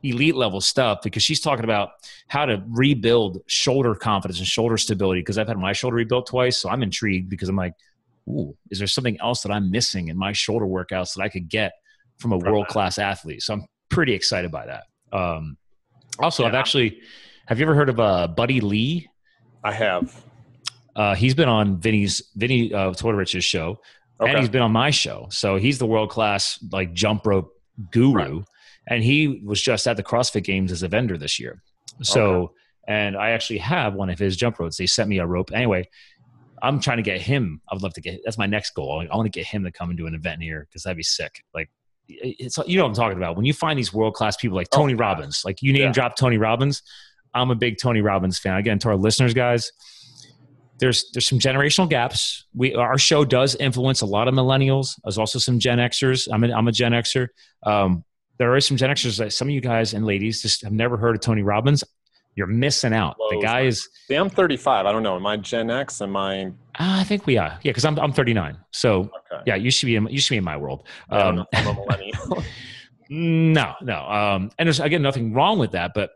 Elite level stuff because she's talking about how to rebuild shoulder confidence and shoulder stability. Cause I've had my shoulder rebuilt twice. So I'm intrigued because I'm like, ooh, is there something else that I'm missing in my shoulder workouts that I could get from a world-class athlete? So I'm pretty excited by that. Um, also yeah. I've actually, have you ever heard of uh Buddy Lee? I have. Uh, he's been on Vinny's Vinny uh, Tortorich's show okay. and he's been on my show. So he's the world-class like jump rope guru. Right. And he was just at the CrossFit Games as a vendor this year. So, okay. and I actually have one of his jump ropes. They sent me a rope. Anyway, I'm trying to get him. I would love to get, that's my next goal. I want to get him to come and do an event here because that'd be sick. Like, it's you know what I'm talking about. When you find these world-class people like Tony oh, Robbins, like you name yeah. drop Tony Robbins. I'm a big Tony Robbins fan. Again, to our listeners, guys, there's there's some generational gaps. We our show does influence a lot of millennials. There's also some Gen Xers. I'm a, I'm a Gen Xer. Um, There are some Gen Xers that some of you guys and ladies just have never heard of Tony Robbins. You're missing out. The guy is. See, I'm thirty-five. I don't know. Am I Gen X? Am I? Uh, I think we are. Yeah, because I'm I'm thirty-nine. So okay. yeah, you should be in, you should be in my world. Um, I'm a millennial. no, no. Um, and there's again nothing wrong with that, but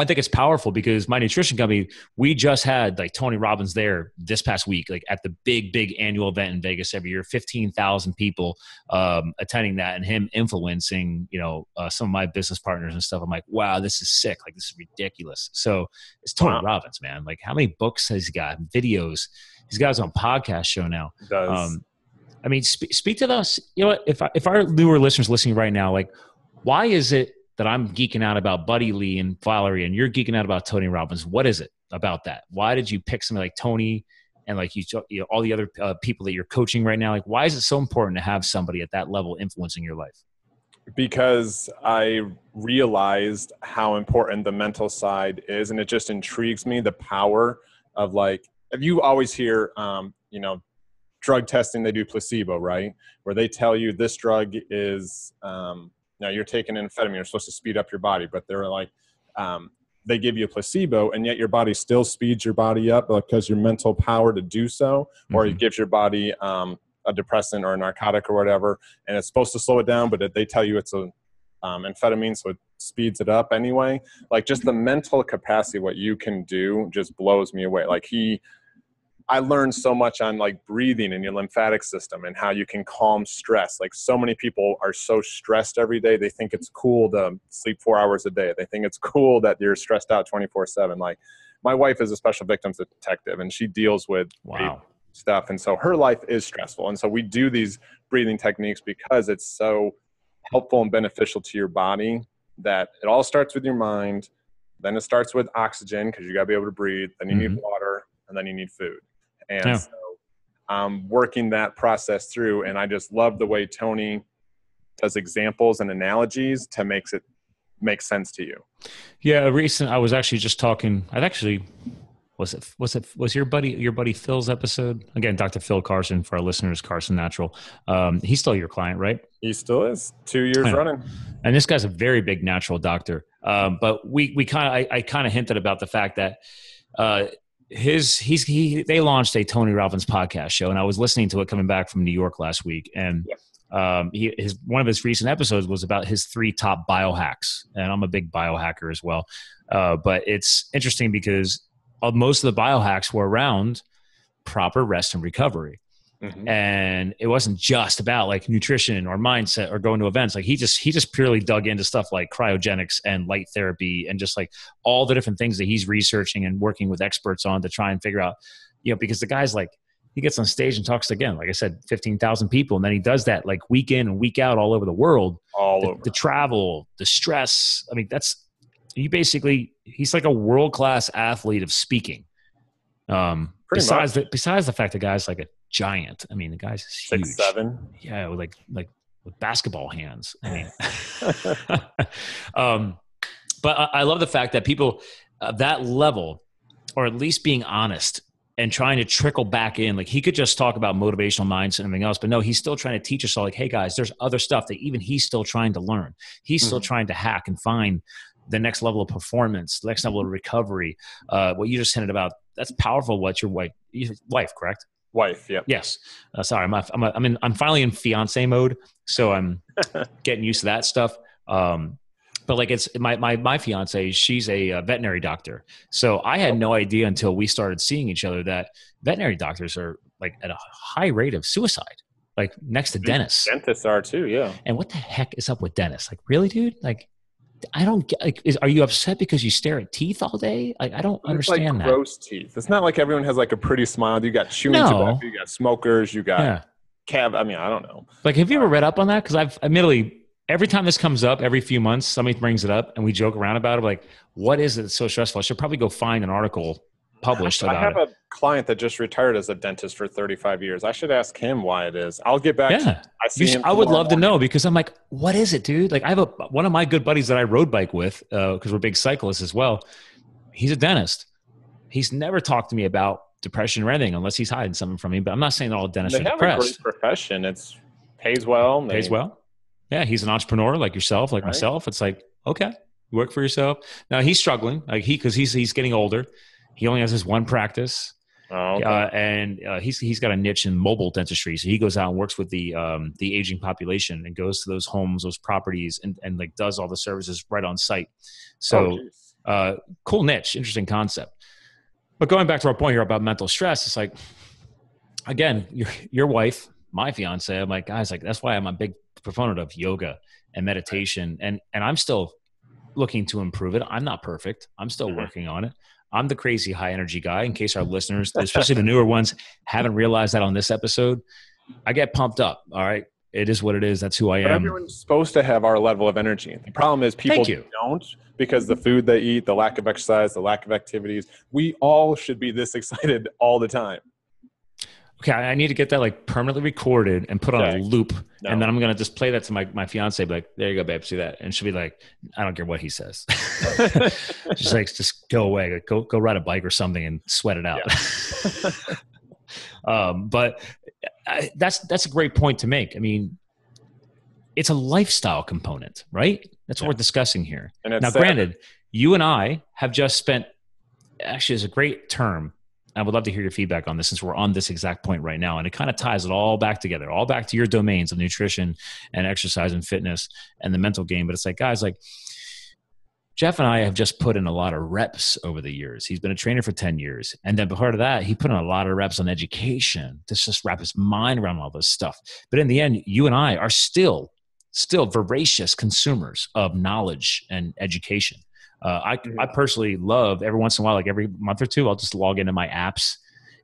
I think it's powerful because my nutrition company, we just had like Tony Robbins there this past week, like at the big, big annual event in Vegas every year, fifteen thousand people um, attending that and him influencing, you know, uh, some of my business partners and stuff. I'm like, wow, this is sick. Like this is ridiculous. So it's Tony wow. Robbins, man. Like how many books has he got? Videos. He's got his own podcast show now. He does. Um, I mean, sp- speak to us. You know what? If, I, if our newer listeners listening right now, like why is it that I'm geeking out about Buddy Lee and Valerie and you're geeking out about Tony Robbins? What is it about that? Why did you pick somebody like Tony and like you, you know, all the other uh, people that you're coaching right now? Like, why is it so important to have somebody at that level influencing your life? Because I realized how important the mental side is. And it just intrigues me, the power of like, if you always hear, um, you know, drug testing, they do placebo, right? Where they tell you this drug is, um, you know, you're taking amphetamine, you're supposed to speed up your body, but they're like, um, they give you a placebo and yet your body still speeds your body up because your mental power to do so, or mm-hmm. it gives your body um, a depressant or a narcotic or whatever. And it's supposed to slow it down, but they tell you it's a um, amphetamine. So it speeds it up anyway. Like just the mental capacity, what you can do just blows me away. Like he, I learned so much on like breathing and your lymphatic system and how you can calm stress. Like so many people are so stressed every day. They think it's cool to sleep four hours a day. They think it's cool that you're stressed out twenty-four seven. Like my wife is a special victims detective and she deals with wow. stuff. And so her life is stressful. And so we do these breathing techniques because it's so helpful and beneficial to your body that it all starts with your mind. Then it starts with oxygen because you gotta be able to breathe. Then you mm-hmm. need water and then you need food. And yeah. so I'm working that process through, and I just love the way Tony does examples and analogies to makes it make sense to you. Yeah. Recent, I was actually just talking, I've actually, was it, was it, was your buddy, your buddy Phil's episode again, Doctor Phil Carson for our listeners, Carson Natural. Um, he's still your client, right? He still is two years running. And this guy's a very big natural doctor. Um, but we, we kind of, I, I kind of hinted about the fact that, uh, His he's he they launched a Tony Robbins podcast show, and I was listening to it coming back from New York last week. And um, he his one of his recent episodes was about his three top biohacks, and I'm a big biohacker as well. Uh, but it's interesting because most of the biohacks were around proper rest and recovery, mm-hmm. and it wasn't just about like nutrition or mindset or going to events. Like he just he just purely dug into stuff like cryogenics and light therapy and just like all the different things that he's researching and working with experts on to try and figure out, you know, because the guy's like, he gets on stage and talks to, again, like I said, fifteen thousand people. And then he does that like week in and week out all over the world, all the, over. the travel, the stress. I mean, that's, you basically, he's like a world-class athlete of speaking. Um, besides the, besides the fact the guy's like a giant. I mean, the guy's huge. Six, seven. Yeah. With like, like with basketball hands. I mean, um, but I, I love the fact that people at uh, that level, or at least being honest and trying to trickle back in, like he could just talk about motivational minds and everything else, but no, he's still trying to teach us all like, hey guys, there's other stuff that even he's still trying to learn. He's mm-hmm. still trying to hack and find the next level of performance, the next level of recovery. Uh, what you just hinted about, that's powerful. What's your wife, your wife, correct? Wife. Yeah. Yes. Uh, sorry. I'm, I'm, I'm in, I'm finally in fiance mode. So I'm getting used to that stuff. Um, but like it's my, my, my fiance, she's a uh, veterinary doctor. So I had no idea until we started seeing each other that veterinary doctors are like at a high rate of suicide, like next to dentists. Dentists are too. Yeah. And what the heck is up with dentists? Like really, dude? Like, I don't get, like, is, are you upset because you stare at teeth all day? Like, I don't understand like that. It's gross teeth. It's not like everyone has like a pretty smile. You got chewing no. tobacco, you got smokers, you got yeah. cab. I mean, I don't know. Like, have you ever read up on that? Because I've admittedly, every time this comes up, every few months, somebody brings it up and we joke around about it. Like, what is it that's so stressful? I should probably go find an article published about it. I have it. a client that just retired as a dentist for thirty-five years. I should ask him why it is. I'll get back. Yeah. To I, see should, I would love morning. to know because I'm like, what is it, dude? Like I have a, one of my good buddies that I road bike with, uh, because we're big cyclists as well. He's a dentist. He's never talked to me about depression or anything unless he's hiding something from me, but I'm not saying all dentists they are have depressed. A great profession. It's pays well. They, pays well. Yeah. He's an entrepreneur like yourself, like right? myself. It's like, okay, you work for yourself. Now he's struggling like he, cause he's, he's getting older. He only has this one practice, oh, okay. uh, and uh, he's he's got a niche in mobile dentistry. So he goes out and works with the um, the aging population and goes to those homes, those properties, and and like does all the services right on site. So oh, uh, cool niche, interesting concept. But going back to our point here about mental stress, it's like again, your your wife, my fiance, I'm like guys, like that's why I'm a big proponent of yoga and meditation, and and I'm still looking to improve it. I'm not perfect. I'm still mm-hmm. working on it. I'm the crazy high energy guy in case our listeners, especially the newer ones, haven't realized that on this episode. I get pumped up. All right. It is what it is. That's who I am. But everyone's supposed to have our level of energy. The problem is people don't because the food they eat, the lack of exercise, the lack of activities, we all should be this excited all the time. okay, I need to get that like permanently recorded and put on right. a loop. No. And then I'm going to just play that to my, my fiance, be like, there you go, babe, see that. And she'll be like, I don't care what he says. She's like, just go away, like, go, go ride a bike or something and sweat it out. Yeah. um, but I, that's, that's a great point to make. I mean, it's a lifestyle component, right? That's what yeah. we're discussing here. And now, granted, that. you and I have just spent, actually is a great term. I would love to hear your feedback on this since we're on this exact point right now. And it kind of ties it all back together, all back to your domains of nutrition and exercise and fitness and the mental game. But it's like, guys, like Jeff and I have just put in a lot of reps over the years. He's been a trainer for ten years. And then part of that, he put in a lot of reps on education to just wrap his mind around all this stuff. But in the end, you and I are still, still voracious consumers of knowledge and education. Uh, I, I personally love every once in a while, like every month or two, I'll just log into my apps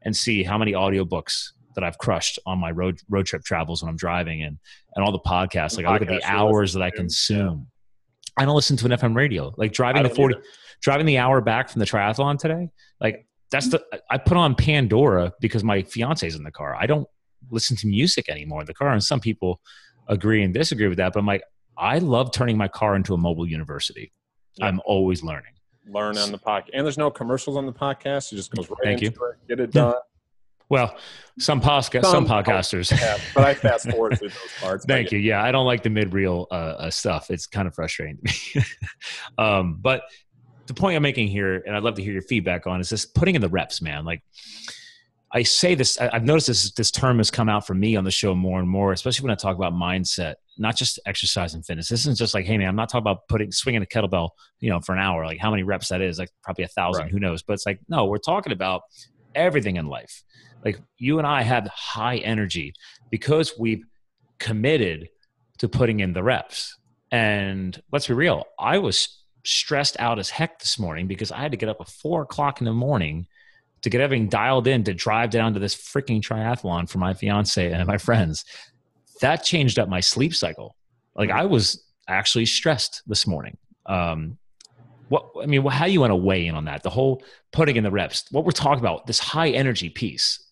and see how many audiobooks that I've crushed on my road road trip travels when I'm driving, and, and all the podcasts. Like podcasts, I look at the hours that I consume. Yeah. I don't listen to an F M radio, like driving the forty, either. driving the hour back from the triathlon today. Like that's the, I put on Pandora because my fiance's in the car. I don't listen to music anymore in the car. And some people agree and disagree with that, but I'm like, I love turning my car into a mobile university. Yeah. I'm always learning. Learn on the podcast. And there's no commercials on the podcast. It just goes right Thank into you. it. Get it done. Yeah. Well, some, posca- some, some podcasters. Yeah, but I fast forward through those parts. Thank you. Yeah, I don't like the mid-reel uh, uh, stuff. It's kind of frustrating to me. um, but the point I'm making here, and I'd love to hear your feedback on, is just putting in the reps, man. Like I say this, I, I've noticed this, this term has come out for me on the show more and more, especially when I talk about mindset. Not just exercise and fitness. This isn't just like, hey man, I'm not talking about putting, swinging a kettlebell, you know, for an hour, like how many reps that is, like probably a thousand, right. who knows? But it's like, no, we're talking about everything in life. Like you and I have high energy because we've committed to putting in the reps. And let's be real. I was stressed out as heck this morning because I had to get up at four o'clock in the morning to get everything dialed in to drive down to this freaking triathlon for my fiance and my friends. That changed up my sleep cycle. Like I was actually stressed this morning. Um, what, I mean, how do you want to weigh in on that? The whole putting in the reps, what we're talking about, this high energy piece.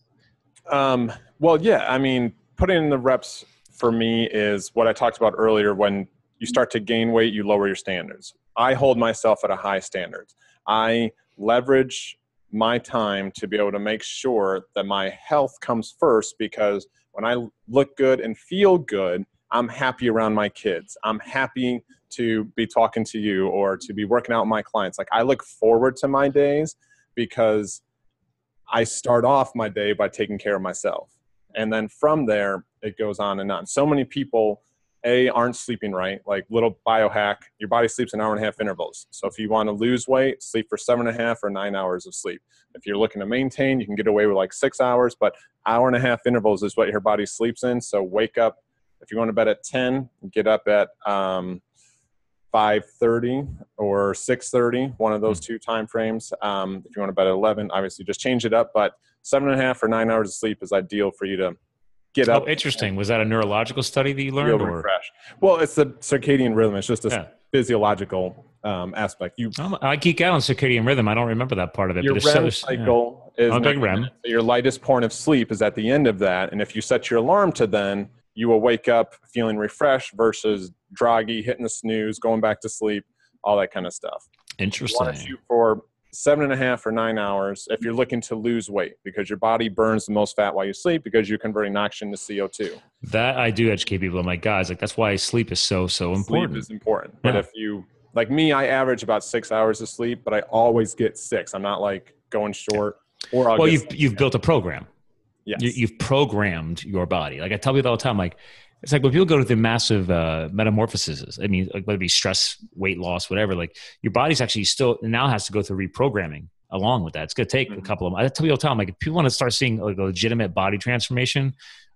Um, well, yeah, I mean, putting in the reps for me is what I talked about earlier. When you start to gain weight, you lower your standards. I hold myself at a high standard. I leverage my time to be able to make sure that my health comes first, because when I look good and feel good, I'm happy around my kids. I'm happy to be talking to you or to be working out with my clients. Like I look forward to my days because I start off my day by taking care of myself. And then from there, it goes on and on. So many people, A, aren't sleeping right. Like little biohack, your body sleeps in hour and a half intervals. So if you want to lose weight, sleep for seven and a half or nine hours of sleep. If you're looking to maintain, you can get away with like six hours, but hour and a half intervals is what your body sleeps in. So wake up, if you're going to bed at ten, get up at um, five thirty or six thirty, one of those two time frames. Um, if you want to bed at eleven, obviously just change it up, but seven and a half or nine hours of sleep is ideal for you to get up. Oh, interesting. Was that a neurological study that you learned? Or? Well, it's the circadian rhythm. It's just a yeah. physiological um, aspect. You, I'm, I geek out on circadian rhythm. I don't remember that part of it. Your but REM cycle yeah. is not REM. So your lightest point of sleep is at the end of that. And if you set your alarm to then, you will wake up feeling refreshed versus groggy, hitting the snooze, going back to sleep, all that kind of stuff. Interesting. You want to shoot for seven and a half or nine hours if you're looking to lose weight, because your body burns the most fat while you sleep because you're converting oxygen to C O two. That I do educate people. I'm like, guys, like that's why sleep is so, so important. Sleep is important. Yeah. But if you, like me, I average about six hours of sleep, but I always get six. I'm not like going short. Or I'll well, you've, you've built a program. Yes. You, you've programmed your body. Like I tell people all the time, like, it's like when people go to the massive uh, metamorphoses, I mean, like whether it be stress, weight loss, whatever, like your body's actually still now has to go through reprogramming along with that. It's going to take mm-hmm. a couple of, I tell people all the time, like if people want to start seeing like a legitimate body transformation,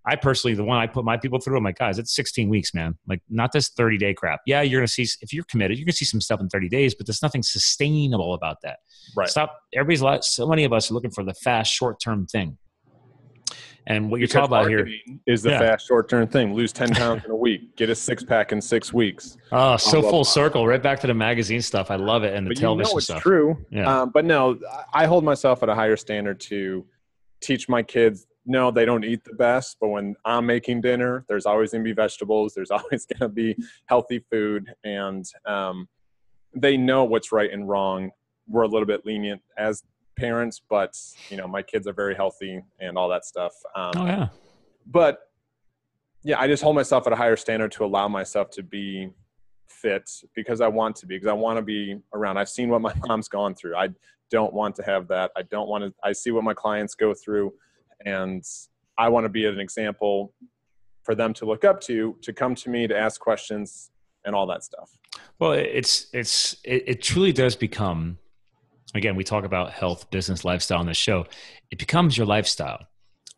I personally, the one I put my people through, I'm like, guys, it's sixteen weeks, man. Like not this thirty day crap. Yeah. You're going to see, if you're committed, you're going to see some stuff in thirty days, but there's nothing sustainable about that. Right. Stop. Everybody's lot. So many of us are looking for the fast short-term thing. And what you're because talking about here is the yeah. fast short-term thing. Lose ten pounds in a week, get a six pack in six weeks. Oh, so full that. circle, right back to the magazine stuff. I love it. And the but television you know it's stuff. True. Yeah. Um, but no, I hold myself at a higher standard to teach my kids No, they don't eat the best, but when I'm making dinner, there's always going to be vegetables. There's always going to be healthy food, and um, they know what's right and wrong. We're a little bit lenient as parents, but you know, my kids are very healthy and all that stuff. Um, oh, yeah. But yeah, I just hold myself at a higher standard to allow myself to be fit because I want to be, because I want to be around. I've seen what my mom's gone through. I don't want to have that. I don't want to, I see what my clients go through. And I want to be an example for them to look up to, to come to me, to ask questions and all that stuff. Well, it's, it's, it, it truly does become, again, we talk about health, business, lifestyle on this show. It becomes your lifestyle.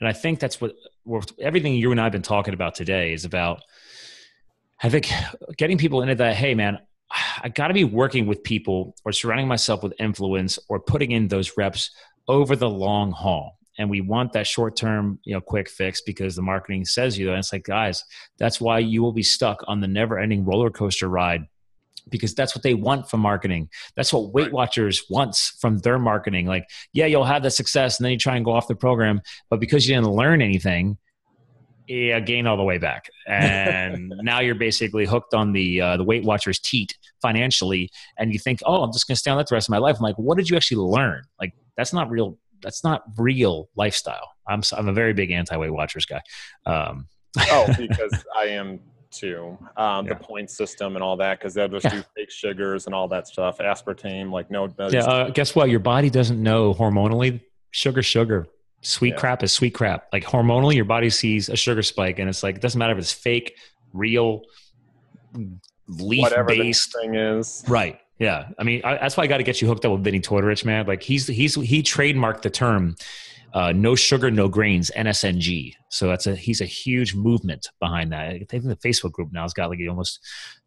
And I think that's what, what everything you and I have been talking about today is about. I think getting people into that, hey man, I got to be working with people or surrounding myself with influence or putting in those reps over the long haul. And we want that short-term, you know, quick fix because the marketing says you. And it's like, guys, that's why you will be stuck on the never-ending roller coaster ride because that's what they want from marketing. That's what Weight Watchers wants from their marketing. Like, yeah, you'll have the success, and then you try and go off the program, but because you didn't learn anything, yeah, gain all the way back. And now you're basically hooked on the uh, the Weight Watchers teat financially, and you think, oh, I'm just going to stay on that the rest of my life. I'm like, what did you actually learn? Like, that's not real. That's not real lifestyle. I'm I'm a very big anti-Weight Watchers guy. Um. Oh, because I am too. Um, yeah. The point system and all that, because they'll just yeah. do fake sugars and all that stuff. Aspartame, like no. Yeah, uh, guess what? Your body doesn't know hormonally. Sugar, sugar. Sweet yeah. crap is sweet crap. Like hormonally, your body sees a sugar spike, and it's like it doesn't matter if it's fake, real, leaf-based thing is right. Yeah. I mean, I, that's why I got to get you hooked up with Vinny Tortorich, man. Like he's, he's, he trademarked the term, uh, no sugar, no grains, N S N G. So that's a, he's a huge movement behind that. I think the Facebook group now has got like almost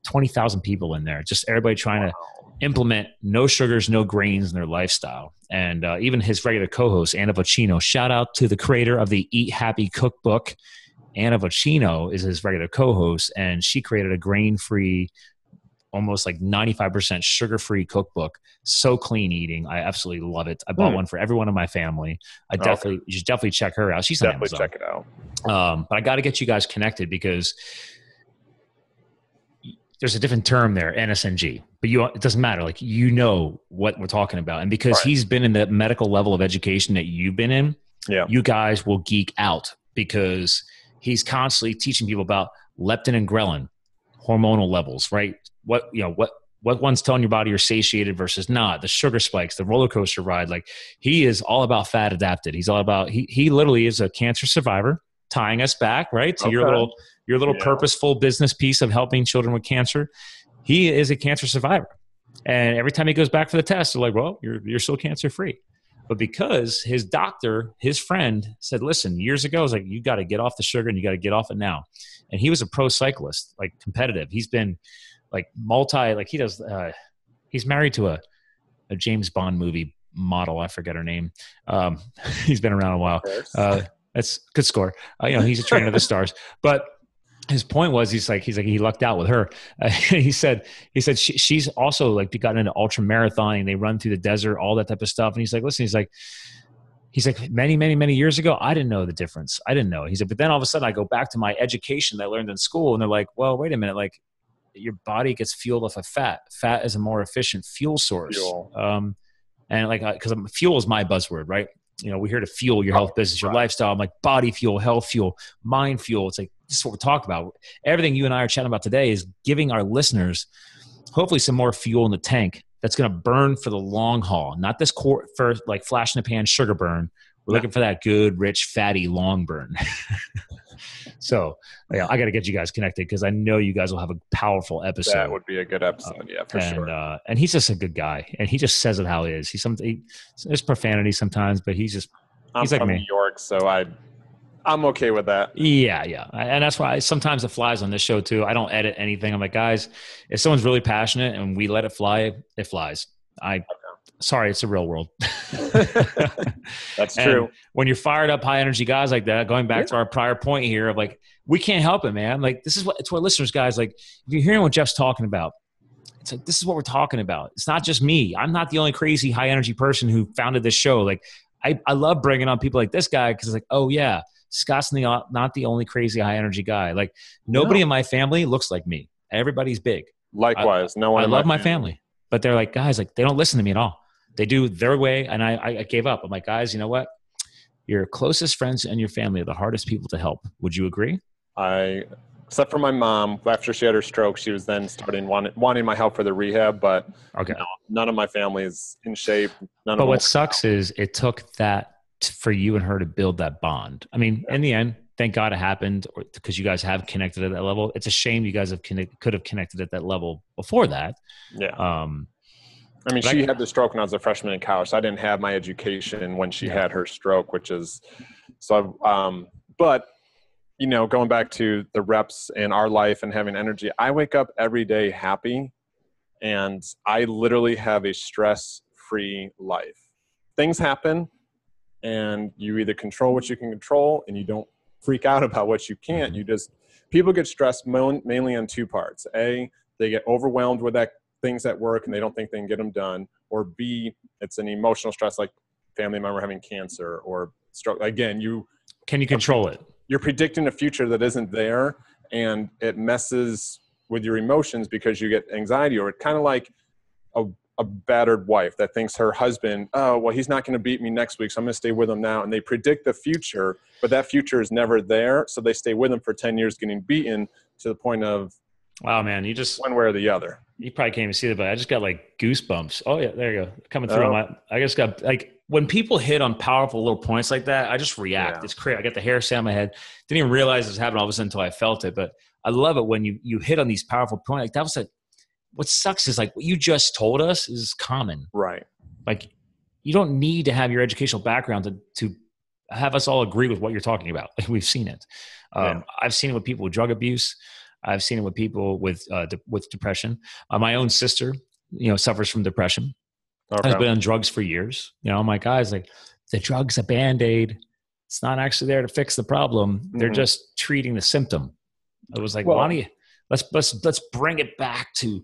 twenty thousand people in there. Just everybody trying wow. to implement no sugars, no grains in their lifestyle. And, uh, even his regular co-host, Anna Vocino, shout out to the creator of the Eat Happy Cookbook. Anna Vocino is his regular co-host, and she created a grain-free, almost like ninety-five percent sugar-free cookbook. So clean eating. I absolutely love it. I bought mm. one for everyone in my family. I okay. definitely, you should definitely check her out. She's on definitely Amazon. Check it out. Um, but I got to get you guys connected because there's a different term there, N S N G, but you, it doesn't matter. Like, you know what we're talking about. And because right. he's been in the medical level of education that you've been in, yeah. you guys will geek out because he's constantly teaching people about leptin and ghrelin, hormonal levels, right? What, you know, what, what one's telling your body you're satiated versus not, the sugar spikes, the roller coaster ride. Like he is all about fat adapted. He's all about, he, he literally is a cancer survivor, tying us back, right? To okay. your little, your little yeah. purposeful business piece of helping children with cancer. He is a cancer survivor. And every time he goes back for the test, they're like, well, you're, you're still cancer free. But because his doctor, his friend said, listen, years ago, I was like, you got to get off the sugar and you got to get off it now. And he was a pro cyclist, like competitive. He's been like multi, like he does, uh, he's married to a, a James Bond movie model. I forget her name. Um, he's been around a while. Uh, that's good score. Uh, you know, he's a trainer of the stars, but his point was, he's like, he's like, he lucked out with her. Uh, he said, he said, she, she's also like gotten into ultra marathoning. They run through the desert, all that type of stuff. And he's like, listen, he's like, he's like, many, many, many years ago, I didn't know the difference. I didn't know. He said, but then all of a sudden I go back to my education that I learned in school. And they're like, well, wait a minute. Like your body gets fueled off of fat. Fat is a more efficient fuel source. Fuel. Um, and like, uh, cause I'm, fuel is my buzzword, right? You know, we're here to fuel your health, business, your lifestyle. I'm like body fuel, health fuel, mind fuel. It's like, this is what we're talking about. Everything you and I are chatting about today is giving our listeners hopefully some more fuel in the tank that's going to burn for the long haul. Not this core first, like flash in the pan sugar burn. We're yeah. looking for that good, rich, fatty, long burn. So yeah, I got to get you guys connected because I know you guys will have a powerful episode. That would be a good episode. Uh, yeah, for and, sure. Uh, and he's just a good guy. And he just says it how it is. He's some, he, there's profanity sometimes, but he's just, I'm he's like from me. New York, so I, I'm okay with that. Yeah. Yeah. And that's why I, sometimes it flies on this show too. I don't edit anything. I'm like, guys, if someone's really passionate and we let it fly, it flies. I, okay. Sorry, it's the real world. That's true. When you're fired up, high energy guys like that, going back yeah. to our prior point here of like, we can't help it, man. Like this is what, it's what listeners, guys, like if you're hearing what Jeff's talking about, it's like, this is what we're talking about. It's not just me. I'm not the only crazy high energy person who founded this show. Like I, I love bringing on people like this guy because it's like, oh yeah, Scott's the, not the only crazy high energy guy. Like nobody no. in my family looks like me. Everybody's big. Likewise. I, no one. I love my family. family, but they're like, guys, like they don't listen to me at all. They do their way. And I, I gave up. I'm like, guys, you know what? Your closest friends and your family are the hardest people to help. Would you agree? I, except for my mom, after she had her stroke, she was then starting wanting, wanting my help for the rehab, but okay. no, none of my family is in shape. None but of what sucks out. is it took that for you and her to build that bond. I mean, yeah. in the end, thank God it happened because you guys have connected at that level. It's a shame you guys have connect, could have connected at that level before that. Yeah. Um, I mean, she I, had the stroke when I was a freshman in college. So I didn't have my education when she yeah. had her stroke, which is so, um, but you know, going back to the reps and our life and having energy, I wake up every day happy and I literally have a stress-free life. Things happen and you either control what you can control and you don't freak out about what you can't. You just, people get stressed mainly on two parts. A, they get overwhelmed with that things at work and they don't think they can get them done, or B, it's an emotional stress like family member having cancer or stroke. Again, you can you control it. You're predicting a future that isn't there and it messes with your emotions because you get anxiety, or it's kind of like a, a battered wife that thinks her husband, oh, well, he's not going to beat me next week, so I'm going to stay with him now. And they predict the future, but that future is never there. So they stay with him for ten years getting beaten to the point of, wow, man, you just one way or the other. You probably can't even see that, but I just got like goosebumps. Oh yeah, there you go. Coming through oh. my, I just got like, when people hit on powerful little points like that, I just react. Yeah. It's crazy. I got the hair stand on my head. Didn't even realize it was happening all of a sudden until I felt it. But I love it when you, you hit on these powerful points. Like that was a, what sucks is like what you just told us is common. Right. Like you don't need to have your educational background to, to have us all agree with what you're talking about. Like we've seen it. Um, yeah. I've seen it with people with drug abuse. I've seen it with people with, uh, de- with depression. Uh, my own sister, you know, suffers from depression. Okay. I've been on drugs for years. You know, my guy's like, the drug's a Band-Aid. It's not actually there to fix the problem. Mm-hmm. They're just treating the symptom. I was like, well, why don't you, let's, let's, let's bring it back to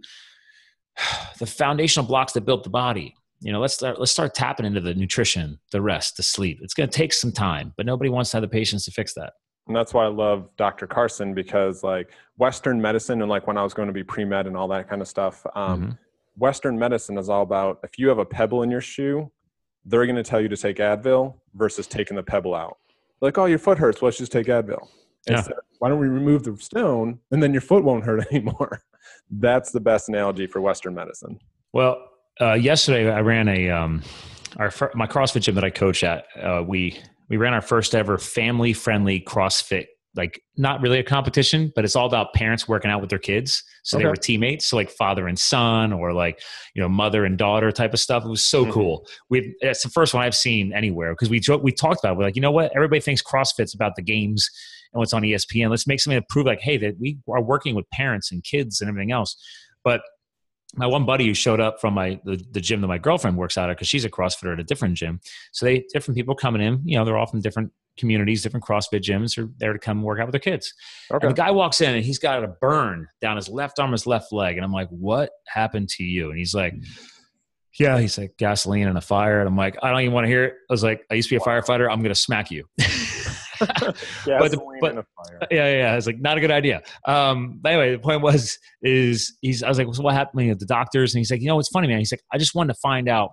the foundational blocks that built the body. You know, let's start, let's start tapping into the nutrition, the rest, the sleep. It's going to take some time, but nobody wants to have the patience to fix that. And that's why I love Doctor Carson, because like Western medicine, and like when I was going to be pre-med and all that kind of stuff, um, mm-hmm. Western medicine is all about, if you have a pebble in your shoe, they're going to tell you to take Advil versus taking the pebble out. Like, oh, your foot hurts. Well, let's just take Advil. Yeah. Instead, why don't we remove the stone and then your foot won't hurt anymore? That's the best analogy for Western medicine. Well, uh, yesterday I ran a, um, our, my CrossFit gym that I coach at, uh, we, We ran our first ever family-friendly CrossFit, like not really a competition, but it's all about parents working out with their kids. So okay. they were teammates, so like father and son, or like, you know, mother and daughter type of stuff. It was so mm-hmm. cool. We that's the first one I've seen anywhere, because we we talked about it. We're like, you know what? Everybody thinks CrossFit's about the games and what's on E S P N. Let's make something to prove like, hey, that we are working with parents and kids and everything else. But my one buddy who showed up from my the, the gym that my girlfriend works out at, because she's a CrossFitter at a different gym. So they different people coming in, you know, they're all from different communities, different CrossFit gyms are there to come work out with their kids. Okay. And the guy walks in and he's got a burn down his left arm, his left leg. And I'm like, what happened to you? And he's like, yeah, he's like gasoline and a fire. And I'm like, I don't even want to hear it. I was like, I used to be a wow. firefighter. I'm going to smack you. but the, but, yeah, yeah, it's like not a good idea. Um, but anyway, the point was, is he's, I was like, so what happened at the doctors? And he's like, you know, it's funny, man. He's like, I just wanted to find out.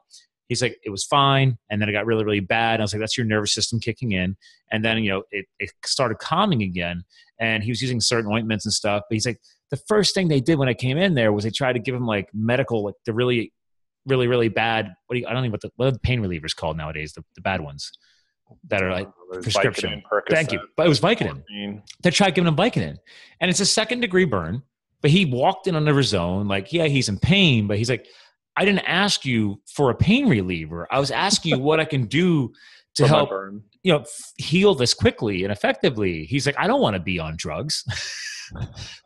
He's like, it was fine. And then it got really, really bad. And I was like, that's your nervous system kicking in. And then, you know, it, it started calming again. And he was using certain ointments and stuff. But he's like, the first thing they did when I came in there was they tried to give him like medical, like the really, really, really bad. What do you, I don't know what the, what are the pain relievers called nowadays, the, the bad ones. That are like oh, prescription. Vicodin, Thank you. But it was Vicodin. fourteen They tried giving him Vicodin. And it's a second degree burn, but he walked in on his own. Like, yeah, he's in pain, but he's like, I didn't ask you for a pain reliever. I was asking you what I can do to help, you know, heal this quickly and effectively. He's like, I don't want to be on drugs.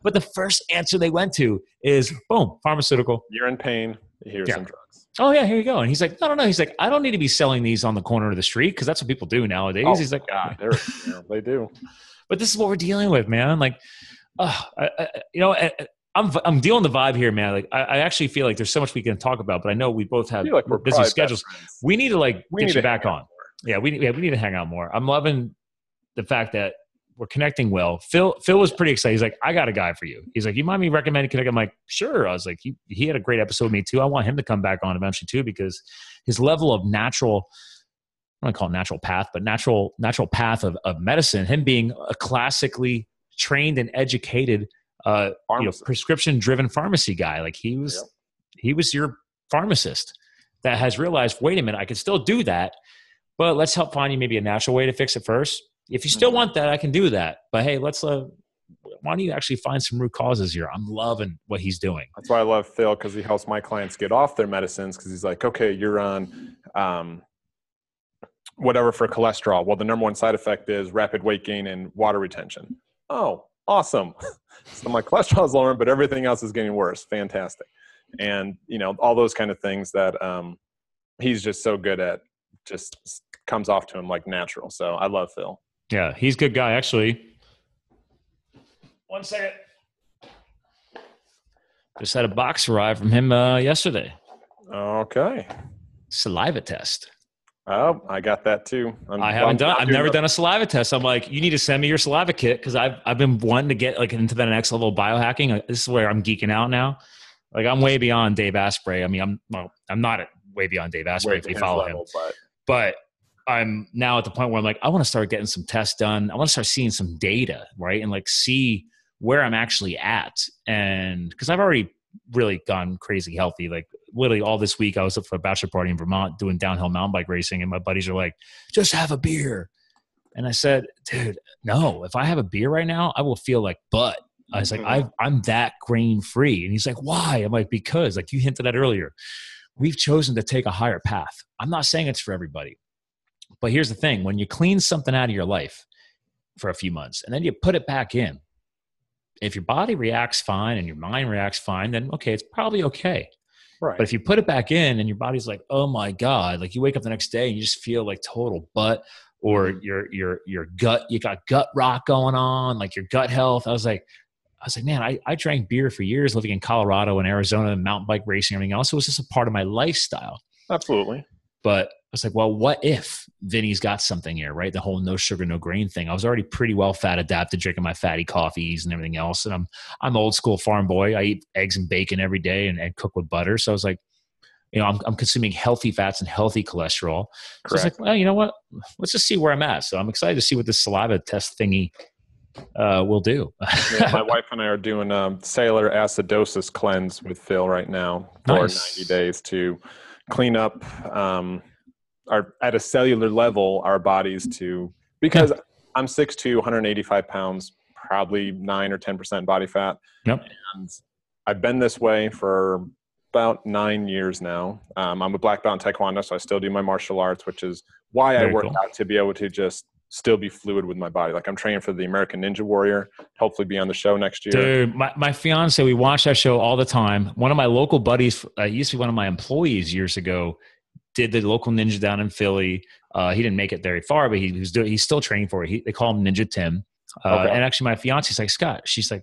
But the first answer they went to is boom, pharmaceutical. You're in pain. Here's yeah. some drugs. Oh yeah, here you go. And he's like, no, no, no. He's like, I don't need to be selling these on the corner of the street, because that's what people do nowadays. Oh, he's like, God, they're, you know, they do. But this is what we're dealing with, man. Like, uh, I, I, you know, I, I'm I'm dealing the vibe here, man. Like, I, I actually feel like there's so much we can talk about, but I know we both have like we're busy schedules. We need to like we get you back on. More. yeah, we yeah, we need to hang out more. I'm loving the fact that we're connecting well. Phil Phil was pretty excited. He's like, I got a guy for you. He's like, you mind me recommending connect? I'm like, sure. I was like, he, he had a great episode with me too. I want him to come back on eventually too, because his level of natural, I don't want to call it natural path, but natural natural path of, of medicine, him being a classically trained and educated uh, you know, prescription-driven pharmacy guy. Like he was, yeah. he was your pharmacist that has realized, wait a minute, I can still do that, but let's help find you maybe a natural way to fix it first. If you still want that, I can do that. But hey, let's, uh, why don't you actually find some root causes here? I'm loving what he's doing. That's why I love Phil, because he helps my clients get off their medicines, because he's like, okay, you're on um, whatever for cholesterol. Well, the number one side effect is rapid weight gain and water retention. Oh, awesome. So my cholesterol is lowering, but everything else is getting worse. Fantastic. And, you know, all those kind of things that um, he's just so good at, just comes off to him like natural. So I love Phil. Yeah, he's a good guy, actually. One second. Just had a box arrive from him uh, yesterday. Okay. Saliva test. Oh, I got that too. I'm, I haven't well, done. I've never that. done a saliva test. I'm like, you need to send me your saliva kit, because I've I've been wanting to get like into that next level of biohacking. Like, this is where I'm geeking out now. Like I'm way beyond Dave Asprey. I mean, I'm well, I'm not way beyond Dave Asprey if you follow level, him, but. but I'm now at the point where I'm like, I want to start getting some tests done. I want to start seeing some data, right? And like see where I'm actually at. And because I've already really gone crazy healthy. Like literally all this week I was up for a bachelor party in Vermont doing downhill mountain bike racing. And my buddies are like, just have a beer. And I said, dude, no, if I have a beer right now, I will feel like butt. I was mm-hmm. like, I've, I'm that grain free. And he's like, why? I'm like, because like you hinted at earlier, we've chosen to take a higher path. I'm not saying it's for everybody. But here's the thing, when you clean something out of your life for a few months and then you put it back in, if your body reacts fine and your mind reacts fine, then okay, it's probably okay. Right. But if you put it back in and your body's like, oh my God, like you wake up the next day and you just feel like total butt, or your, your, your gut, you got gut rock going on, like your gut health. I was like, I was like, man, I, I drank beer for years living in Colorado and Arizona and mountain bike racing and everything else. It was just a part of my lifestyle. Absolutely. But I was like, well, what if Vinny's got something here, right? The whole no sugar, no grain thing. I was already pretty well fat adapted, drinking my fatty coffees and everything else. And I'm I'm old school farm boy. I eat eggs and bacon every day and, and cook with butter. So I was like, you know, I'm, I'm consuming healthy fats and healthy cholesterol. So I was like, well, you know what? Let's just see where I'm at. So I'm excited to see what this saliva test thingy uh, will do. Yeah, my wife and I are doing a cellular acidosis cleanse with Phil right now for nice. ninety days to clean up um, our, at a cellular level, our bodies to, because yep. I'm six foot two, one hundred eighty-five pounds, probably nine or ten percent body fat. Yep. And I've been this way for about nine years now. Um, I'm a black belt in Taekwondo, so I still do my martial arts, which is why Very I work cool. out to be able to just still be fluid with my body. Like I'm training for the American Ninja Warrior, hopefully be on the show next year. Dude, my, my fiance, we watch that show all the time. One of my local buddies, uh, used to be one of my employees years ago, did the local ninja down in Philly. Uh, he didn't make it very far, but he, he was doing, he's still training for it. He, they call him Ninja Tim. Uh, okay. And actually my fiance's like, Scott, she's like,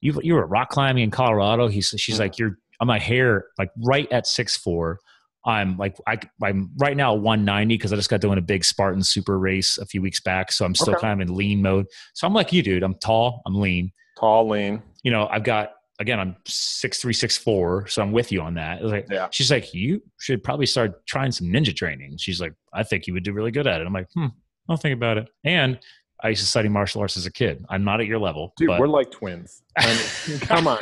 you you were rock climbing in Colorado. He's, she's mm-hmm. like, you're on my hair, like right at six foot four. I'm like, I, I'm right now one ninety because I just got doing a big Spartan super race a few weeks back. So I'm still okay. kind of in lean mode. So I'm like you, dude. I'm tall. I'm lean. Tall, lean. You know, I've got, again, I'm six three, six four. So I'm with you on that. Like, yeah. She's like, you should probably start trying some ninja training. She's like, I think you would do really good at it. I'm like, hmm, I'll think about it. And I used to study martial arts as a kid. I'm not at your level. Dude, but we're like twins. I mean, come on.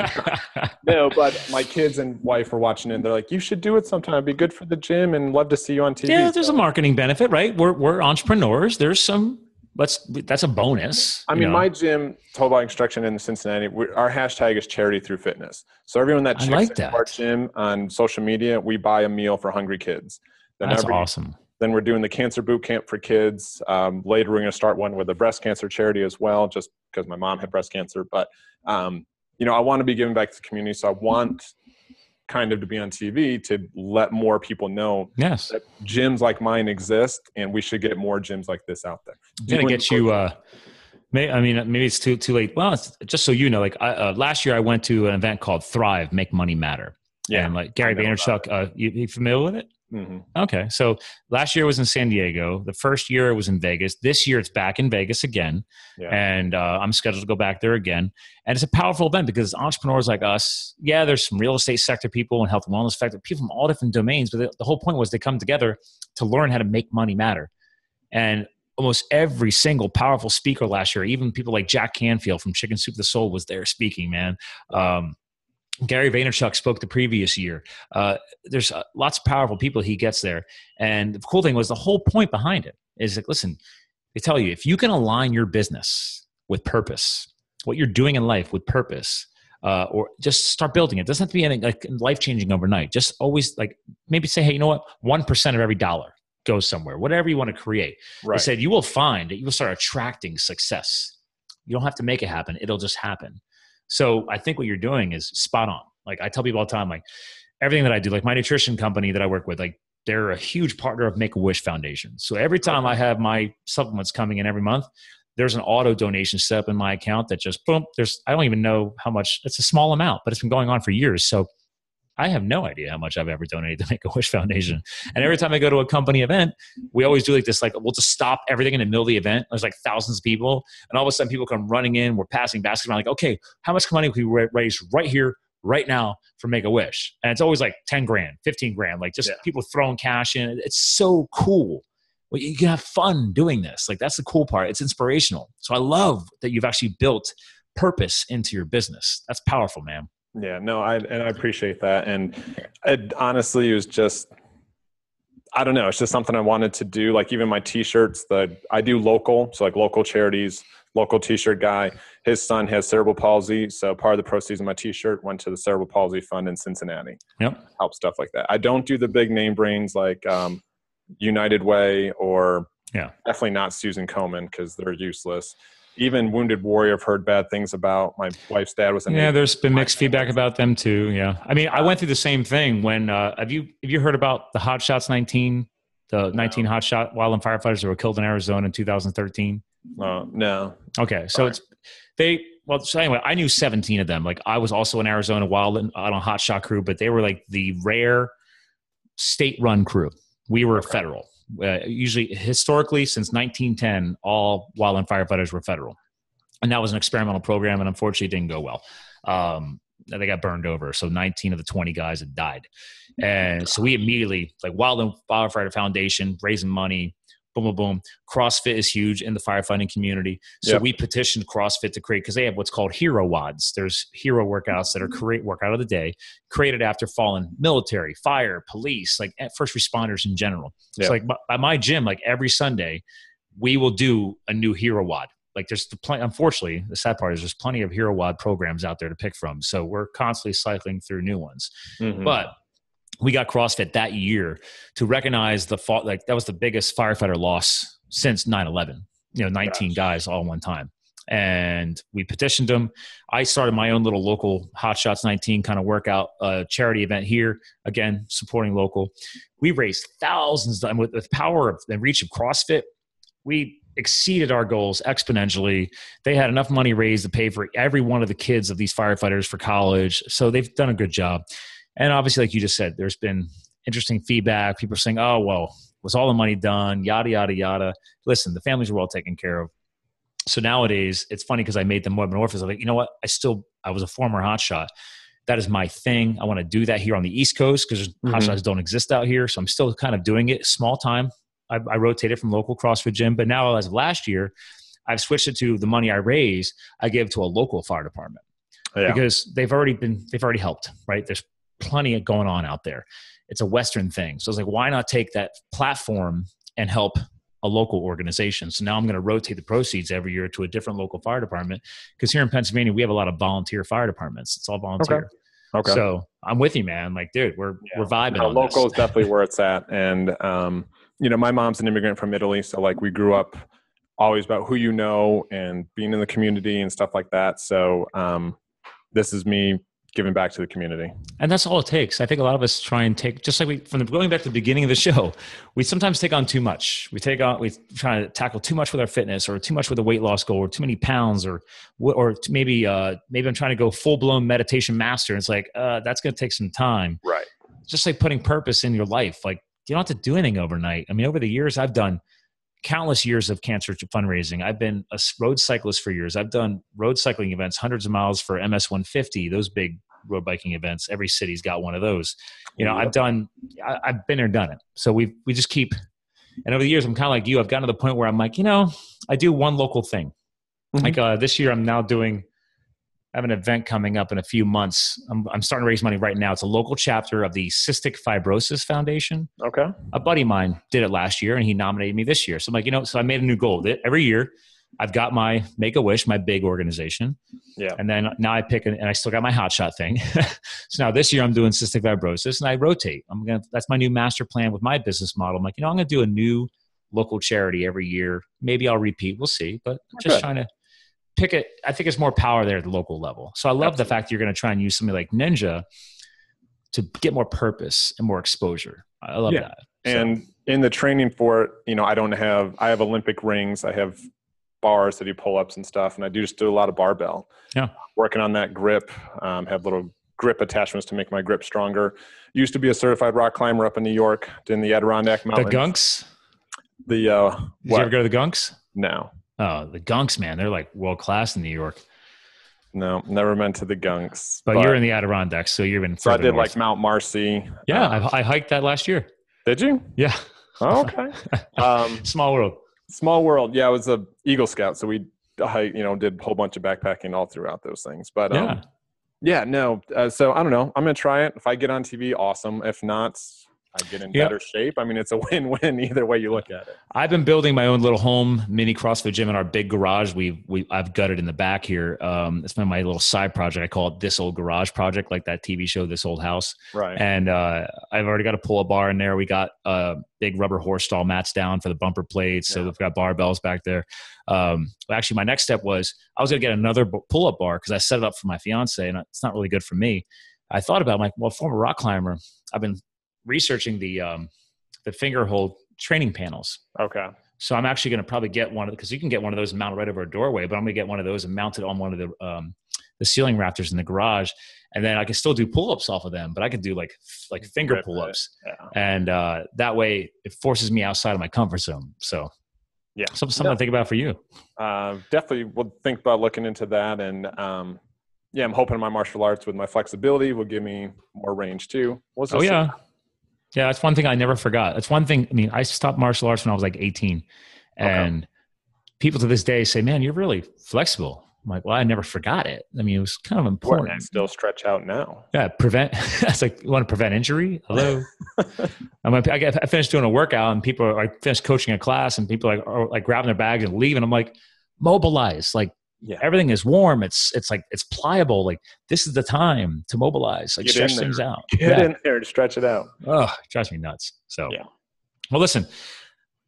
No, but my kids and wife are watching it. And they're like, you should do it sometime. It'd be good for the gym and love to see you on T V. Yeah, there's so. a marketing benefit, right? We're we're entrepreneurs. There's some, let's, that's a bonus. I mean, know? my gym, Total Body Construction in Cincinnati, we, our hashtag is charity through fitness. So everyone that checks like that. our gym on social media, we buy a meal for hungry kids. Then that's every, awesome. Then we're doing the cancer boot camp for kids. Um, later, we're going to start one with a breast cancer charity as well, just because my mom had breast cancer. But, um, you know, I want to be giving back to the community. So I want kind of to be on T V to let more people know yes. that gyms like mine exist, and we should get more gyms like this out there. I'm going to get you uh, – may, I mean, maybe it's too too late. Well, it's, just so you know, like I, uh, last year I went to an event called Thrive, Make Money Matter. Yeah, and like Gary Vaynerchuk, uh, you, you familiar with it? Mm-hmm. Okay. So last year was in San Diego. The first year it was in Vegas. This year it's back in Vegas again. Yeah. And uh, I'm scheduled to go back there again. And it's a powerful event because entrepreneurs like us, yeah, there's some real estate sector people and health and wellness sector, people from all different domains. But the, the whole point was they come together to learn how to make money matter. And almost every single powerful speaker last year, even people like Jack Canfield from Chicken Soup to the Soul was there speaking, man. Um, Gary Vaynerchuk spoke the previous year. Uh, there's uh, lots of powerful people he gets there. And the cool thing was the whole point behind it is like, listen, they tell you, if you can align your business with purpose, what you're doing in life with purpose, uh, or just start building it. It doesn't have to be anything like life-changing overnight. Just always like maybe say, hey, you know what? one percent of every dollar goes somewhere, whatever you want to create. Right. They said, you will find that you will start attracting success. You don't have to make it happen. It'll just happen. So I think what you're doing is spot on. Like I tell people all the time, like everything that I do, like my nutrition company that I work with, like they're a huge partner of Make-A-Wish Foundation. So every time I have my supplements coming in every month, there's an auto donation set up in my account that just boom, there's, I don't even know how much, it's a small amount, but it's been going on for years. So I have no idea how much I've ever donated to Make-A-Wish Foundation. And every time I go to a company event, we always do like this, like we'll just stop everything in the middle of the event. There's like thousands of people. And all of a sudden people come running in. We're passing baskets around like, okay, how much money can we raise right here, right now for Make-A-Wish? And it's always like ten grand, fifteen grand, like just yeah. people throwing cash in. It's so cool. Well, you can have fun doing this. Like that's the cool part. It's inspirational. So I love that you've actually built purpose into your business. That's powerful, man. Yeah, no, I, and I appreciate that. And it honestly, it was just, I don't know. It's just something I wanted to do. Like even my t-shirts that I do local. So like local charities, local t-shirt guy, his son has cerebral palsy. So part of the proceeds of my t-shirt went to the cerebral palsy fund in Cincinnati. Yep. Help stuff like that. I don't do the big name brands like um, United Way or yeah. definitely not Susan Komen because they're useless. Even Wounded Warrior, I've heard bad things about. My wife's dad was an yeah. There's been mixed feedback about them too. Yeah, I mean, I went through the same thing when uh, have you have you heard about the Hot Shots nineteen, the nineteen Hot Shot wildland firefighters that were killed in Arizona in two thousand thirteen? Uh, no. Okay, so Sorry. it's they. Well, so anyway, I knew seventeen of them. Like I was also in Arizona wildland on a Hot Shot crew, but they were like the rare state-run crew. We were okay. federal. Uh, usually historically since nineteen ten, all wildland firefighters were federal. And that was an experimental program. And unfortunately it didn't go well. Um, they got burned over. So nineteen of the twenty guys had died. And so we immediately like Wildland Firefighter Foundation, raising money, boom, boom, boom. CrossFit is huge in the firefighting community. So yep. we petitioned CrossFit to create, cause they have what's called hero wads. There's hero workouts that are create workout of the day created after fallen military, fire, police, like first responders in general. Yep. So like by my gym, like every Sunday we will do a new hero wad. Like there's the pl- unfortunately the sad part is there's plenty of hero wad programs out there to pick from. So we're constantly cycling through new ones, mm-hmm. but we got CrossFit that year to recognize the fault. Like that was the biggest firefighter loss since nine eleven, you know, nineteen Gosh. guys all one time. And we petitioned them. I started my own little local Hot Shots nineteen kind of workout uh, charity event here. Again, supporting local. We raised thousands. And with the power of the reach of CrossFit, we exceeded our goals exponentially. They had enough money raised to pay for every one of the kids of these firefighters for college. So they've done a good job. And obviously, like you just said, there's been interesting feedback. People are saying, oh, well, was all the money done? Yada, yada, yada. Listen, the families are well taken care of. So nowadays, it's funny because I made them more of an orphan. I'm like, you know what? I still, I was a former hotshot. That is my thing. I want to do that here on the East Coast because mm-hmm. hotshots don't exist out here. So I'm still kind of doing it small time. I, I rotated from local CrossFit gym. But now as of last year, I've switched it to the money I raise, I give to a local fire department yeah. because they've already been, they've already helped, right? There's plenty of going on out there. It's a Western thing. So I was like, why not take that platform and help a local organization? So now I'm going to rotate the proceeds every year to a different local fire department. Cause here in Pennsylvania, we have a lot of volunteer fire departments. It's all volunteer. Okay. okay. So I'm with you, man. Like, dude, we're, yeah. we're vibing. No, on local this. Is definitely where it's at. And, um, you know, my mom's an immigrant from Italy. So like we grew up always about who you know and being in the community and stuff like that. So, um, this is me giving back to the community. And that's all it takes. I think a lot of us try and take, just like we, from the, going back to the beginning of the show, we sometimes take on too much. We take on, we try to tackle too much with our fitness or too much with a weight loss goal or too many pounds or, or maybe, uh, maybe I'm trying to go full blown meditation master. And it's like, uh, that's going to take some time. Right. Just like putting purpose in your life. Like you don't have to do anything overnight. I mean, over the years, I've done countless years of cancer fundraising. I've been a road cyclist for years. I've done road cycling events, hundreds of miles for M S one fifty, those big road biking events. Every city's got one of those. You know, yep. I've done, I, I've been there, done it. So we we just keep, and over the years, I'm kind of like you. I've gotten to the point where I'm like, you know, I do one local thing. Mm-hmm. Like uh, this year, I'm now doing, I have an event coming up in a few months. I'm, I'm starting to raise money right now. It's a local chapter of the Cystic Fibrosis Foundation. Okay. A buddy of mine did it last year and he nominated me this year. So I'm like, you know, so I made a new goal. Every year I've got my Make-A-Wish, my big organization. Yeah. And then now I pick, an, and I still got my hotshot thing. So now this year I'm doing cystic fibrosis and I rotate. I'm going to, that's my new master plan with my business model. I'm like, you know, I'm going to do a new local charity every year. Maybe I'll repeat. We'll see, but I'm just okay. trying to pick it. I think it's more power there at the local level. So I love Absolutely. The fact that you're going to try and use something like Ninja to get more purpose and more exposure. I love yeah. that. So. And in the training for it, you know, I don't have, I have Olympic rings. I have bars that do pull-ups and stuff. And I do just do a lot of barbell. Yeah. Working on that grip, um, have little grip attachments to make my grip stronger. Used to be a certified rock climber up in New York, in the Adirondack Mountains. The Gunks? The, uh, Did what? you ever go to the Gunks? No. Oh, the Gunks, man. They're like world-class in New York. No, never been to the Gunks. But, but you're in the Adirondacks, so you're in So I did north. Like Mount Marcy. Yeah, um, I, I hiked that last year. Did you? Yeah. Oh, okay. Um, small world. Small world. Yeah, I was a Eagle Scout, so we I, you know, did a whole bunch of backpacking all throughout those things. But um, yeah. yeah, no. Uh, so I don't know. I'm going to try it. If I get on T V, awesome. If not, I get in yep. better shape. I mean, it's a win-win either way you look at it. I've been building my own little home mini CrossFit gym in our big garage. We we I've gutted in the back here. Um, it's been my little side project. I call it This Old Garage Project, like that T V show, This Old House. Right. And uh, I've already got a pull-up bar in there. We got uh, big rubber horse stall mats down for the bumper plates. Yeah. So we've got barbells back there. Um, actually, my next step was I was going to get another pull-up bar because I set it up for my fiance, and it's not really good for me. I thought about it, I'm like, well, former rock climber, I've been researching the um, the finger hold training panels. Okay. So I'm actually going to probably get one of because you can get one of those and mount right over a doorway, but I'm going to get one of those and mount it on one of the um, the ceiling rafters in the garage, and then I can still do pull ups off of them, but I can do like like finger right, pull ups, right. yeah. and uh, that way it forces me outside of my comfort zone. So yeah, something, something yeah. to think about for you. Uh, definitely, we'll think about looking into that, and um, yeah, I'm hoping my martial arts with my flexibility will give me more range too. What's oh yeah. Yeah, that's one thing I never forgot. That's one thing. I mean, I stopped martial arts when I was like eighteen. And okay. people to this day say, man, you're really flexible. I'm like, well, I never forgot it. I mean, it was kind of important. I still stretch out now. Yeah, prevent. It's like, you want to prevent injury? Hello. I'm like, I, I finished doing a workout and people are, I finished coaching a class and people are, are like grabbing their bags and leaving. I'm like, mobilize. Like, yeah. everything is warm. It's it's like it's pliable. Like this is the time to mobilize. Like Get stretch things out. Get yeah. in there to stretch it out. Oh, it drives me nuts. So, yeah. well, listen,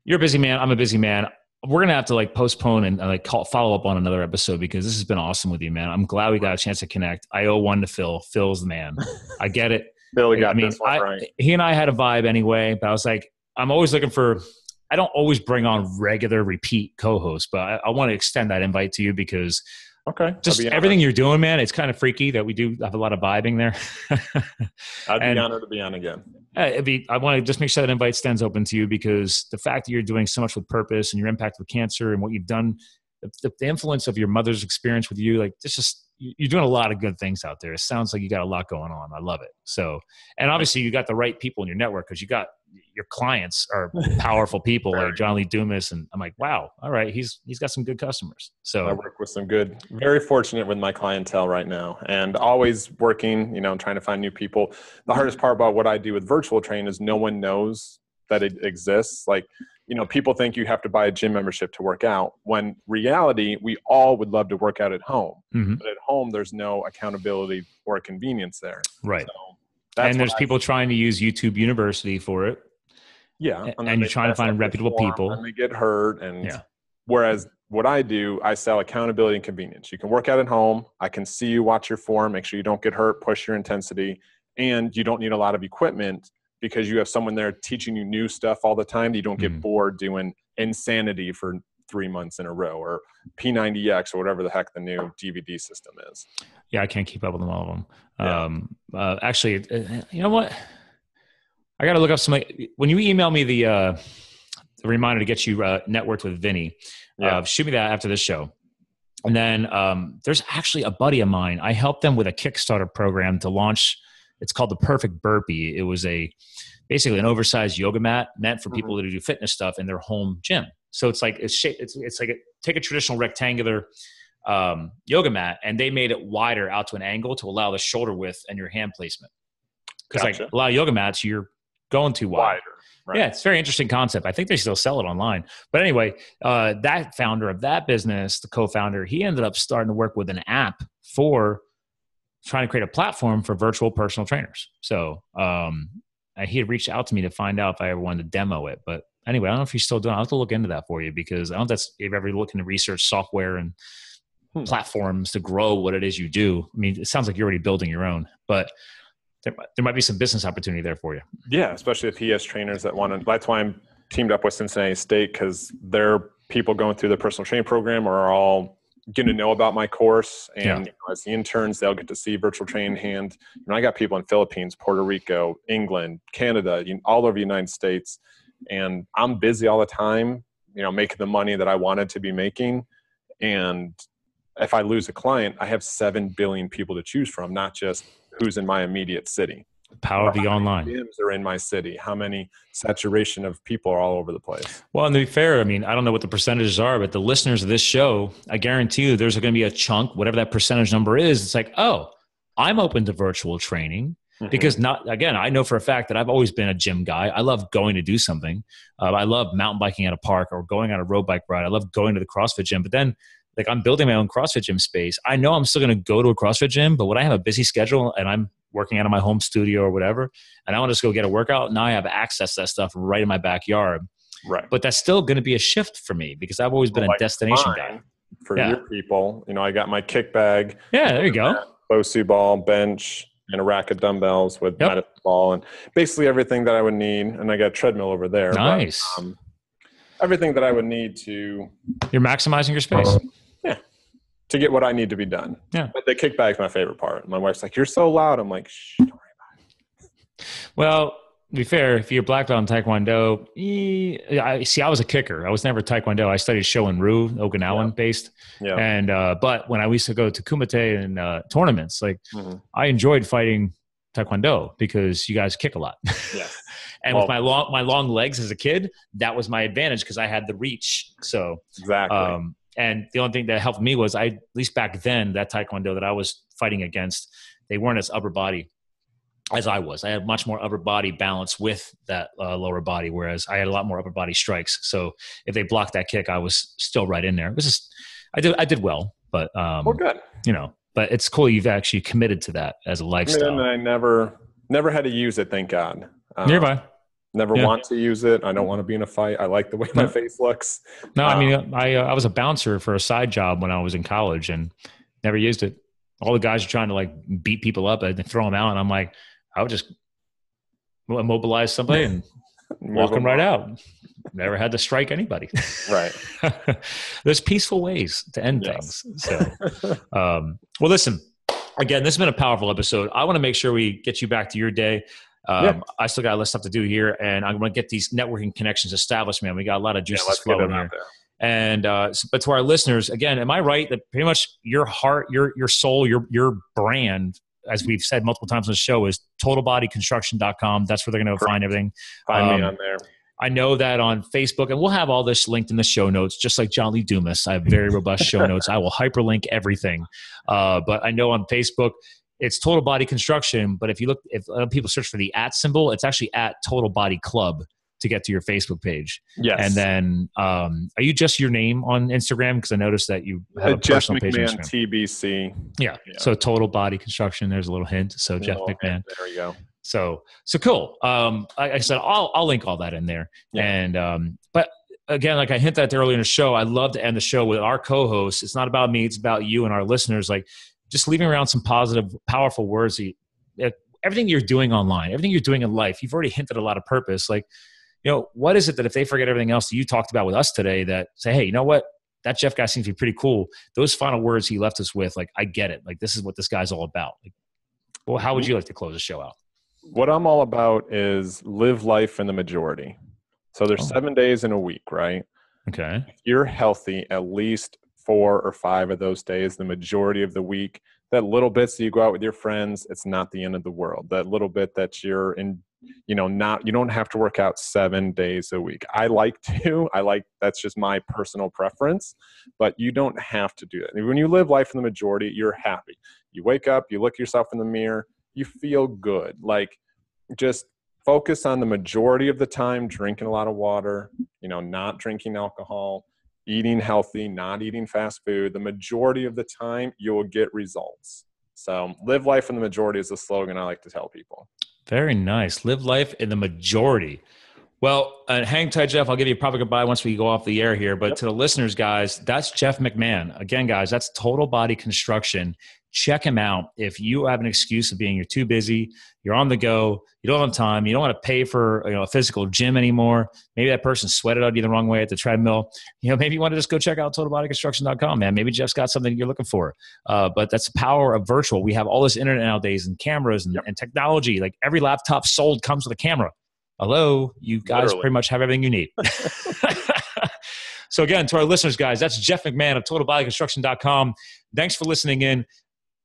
you're a busy man. I'm a busy man. We're gonna have to like postpone and uh, like call, follow up on another episode because this has been awesome with you, man. I'm glad we got a chance to connect. I owe one to Phil. Phil's the man. I get it. Phil got I mean, this one I, right. He and I had a vibe anyway, but I was like, I'm always looking for. I don't always bring on regular repeat co-hosts, but I, I want to extend that invite to you because okay, just everything you're doing, man, it's kind of freaky that we do have a lot of vibing there. I'd and, be honored to be on again. It'd be, I want to just make sure that invite stands open to you because the fact that you're doing so much with purpose and your impact with cancer and what you've done, the, the influence of your mother's experience with you, like it's just, you're doing a lot of good things out there. It sounds like you got a lot going on. I love it. So, and obviously you got the right people in your network because you got, your clients are powerful people like John Lee Dumas. And I'm like, wow, all right. He's, he's got some good customers. So I work with some good, very fortunate with my clientele right now and always working, you know, trying to find new people. The hardest part about what I do with virtual training is no one knows that it exists. Like, you know, people think you have to buy a gym membership to work out when reality, we all would love to work out at home, mm-hmm. but at home, there's no accountability or convenience there. Right. So that's and there's I people do. Trying to use YouTube University for it. Yeah. And, and you're trying to find reputable people. And they get hurt. And yeah. whereas what I do, I sell accountability and convenience. You can work out at home. I can see you, watch your form, make sure you don't get hurt, push your intensity. And you don't need a lot of equipment because you have someone there teaching you new stuff all the time. You don't get mm. bored doing insanity for three months in a row or P ninety X or whatever the heck the new D V D system is. Yeah. I can't keep up with them all of them. Yeah. Um, uh, actually, you know what? I got to look up some, like, when you email me the, uh, the reminder to get you uh, networked with Vinny, yeah. uh, shoot me that after this show. And then um, there's actually a buddy of mine. I helped them with a Kickstarter program to launch. It's called The Perfect Burpee. It was a basically an oversized yoga mat meant for people mm-hmm. that do fitness stuff in their home gym. So it's like it's shaped, it's, it's like a, take a traditional rectangular um, yoga mat, and they made it wider out to an angle to allow the shoulder width and your hand placement. Because gotcha. Like a lot of yoga mats, you're going too wide. Wider. Right. Yeah, it's a very interesting concept. I think they still sell it online. But anyway, uh, that founder of that business, the co-founder, he ended up starting to work with an app for trying to create a platform for virtual personal trainers. So um, he had reached out to me to find out if I ever wanted to demo it. But anyway, I don't know if he's still doing it. I'll have to look into that for you, because I don't know if that's, if you've ever looked into research software and hmm. platforms to grow what it is you do. I mean, it sounds like you're already building your own, but there might, there might be some business opportunity there for you. Yeah, especially if P S trainers that want to. That's why I'm teamed up with Cincinnati State, because their people going through the personal training program are all getting to know about my course. And yeah. you know, as the interns, they'll get to see virtual training hand. You know, I got people in Philippines, Puerto Rico, England, Canada, all over the United States. And I'm busy all the time, you know, making the money that I wanted to be making. And if I lose a client, I have seven billion people to choose from, not just who's in my immediate city. The power of the online. How many gyms are in my city? How many saturation of people are all over the place? Well, and to be fair, I mean, I don't know what the percentages are, but the listeners of this show, I guarantee you there's going to be a chunk, whatever that percentage number is. It's like, oh, I'm open to virtual training. Mm-hmm. Because not again, I know for a fact that I've always been a gym guy. I love going to do something. Uh, I love mountain biking at a park or going on a road bike ride. I love going to the CrossFit gym. But then, like, I'm building my own CrossFit gym space. I know I'm still going to go to a CrossFit gym, but when I have a busy schedule and I'm working out of my home studio or whatever, and I want to just go get a workout, now I have access to that stuff right in my backyard. Right. But that's still going to be a shift for me, because I've always been well, a destination guy. For yeah. your people, you know, I got my kick bag. Yeah, there you go. Bosu ball, bench, and a rack of dumbbells with yep. medicine ball, and basically everything that I would need. And I got a treadmill over there. Nice. But, um, everything that I would need to... You're maximizing your space. Yeah. To get what I need to be done. Yeah. But the kickback's my favorite part. My wife's like, you're so loud. I'm like, shh, don't worry about it. Well, to be fair, if you're black belt in Taekwondo, eh, I see, I was a kicker. I was never Taekwondo. I studied Show and Ryu, Okinawan yeah. based. Yeah. And, uh, but when I used to go to Kumite and uh, tournaments, like mm-hmm. I enjoyed fighting Taekwondo because you guys kick a lot. Yes. And well, with my long, my long legs as a kid, that was my advantage, because I had the reach. So exactly. Um, and the only thing that helped me was I, at least back then, that Taekwondo that I was fighting against, they weren't as upper body as I was. I had much more upper body balance with that uh, lower body, whereas I had a lot more upper body strikes. So if they blocked that kick, I was still right in there. It was just, I did, I did well, but um, well, good. You know, but it's cool you've actually committed to that as a lifestyle. I mean, I never, never had to use it. Thank God. Um, Nearby. Never yeah. want to use it. I don't want to be in a fight. I like the way my face looks. No, um, I mean, I uh, I was a bouncer for a side job when I was in college and never used it. All the guys are trying to like beat people up and throw them out. And I'm like, I would just immobilize somebody and walk them right out. Never had to strike anybody. Right. There's peaceful ways to end yes. things. So, um, well, listen, again, this has been a powerful episode. I want to make sure we get you back to your day. Um, yeah. I still got a lot of stuff to do here, and I'm going to get these networking connections established, man. We got a lot of juices yeah, flowing here. And, uh, but to our listeners, again, am I right that pretty much your heart, your, your soul, your, your brand, as we've said multiple times on the show, is total body construction dot com. That's where they're going to find everything. Find um, me on there. I know that on Facebook, and we'll have all this linked in the show notes, just like John Lee Dumas. I have very robust show notes. I will hyperlink everything. Uh, but I know on Facebook, it's Total Body Construction, but if you look, if uh, people search for the at symbol, it's actually at Total Body Club to get to your Facebook page. Yes. And then, um, are you just your name on Instagram? Because I noticed that you have uh, a Jeff personal McMahon page on Instagram. T B C. Yeah. yeah. So Total Body Construction. There's a little hint. So Jeff McMahon. Hint. There you go. So so cool. Um, like I said, I'll I'll link all that in there. Yeah. And um, but again, like I hinted at earlier in the show, I love to end the show with our co-host. It's not about me. It's about you and our listeners. Like, just leaving around some positive, powerful words. Everything you're doing online, everything you're doing in life, you've already hinted a lot of purpose. Like, you know, what is it that if they forget everything else that you talked about with us today, that say, hey, you know what? That Jeff guy seems to be pretty cool. Those final words he left us with, like, I get it. Like, this is what this guy's all about. Like, well, how would you like to close the show out? what I'm all about is live life in the majority. So there's oh. seven days in a week, right? Okay. If you're healthy at least four or five of those days, the majority of the week, that little bits that you go out with your friends, it's not the end of the world. That little bit that you're in, you know, not, you don't have to work out seven days a week. I like to, I like, that's just my personal preference, but you don't have to do that. When you live life in the majority, you're happy. You wake up, you look yourself in the mirror, you feel good. Like, just focus on the majority of the time, drinking a lot of water, you know, not drinking alcohol, eating healthy, not eating fast food. The majority of the time, you'll get results. So live life in the majority is the slogan I like to tell people. Very nice. Live life in the majority. Well, uh, hang tight, Jeff. I'll give you a proper goodbye once we go off the air here. But yep. to the listeners, guys, that's Jeff McMahon. Again, guys, that's Total Body Construction. Check him out. If you have an excuse of being you're too busy, you're on the go, you don't have time, you don't want to pay for you know, a physical gym anymore, maybe that person sweated on you the wrong way at the treadmill, you know, maybe you want to just go check out total body construction dot com, man. Maybe Jeff's got something you're looking for. Uh, but that's the power of virtual. We have all this internet nowadays and cameras and, yep. and technology. Like, every laptop sold comes with a camera. Hello, you guys Literally. pretty much have everything you need. So again, to our listeners, guys, that's Jeff McMahon of total body construction dot com. Thanks for listening in.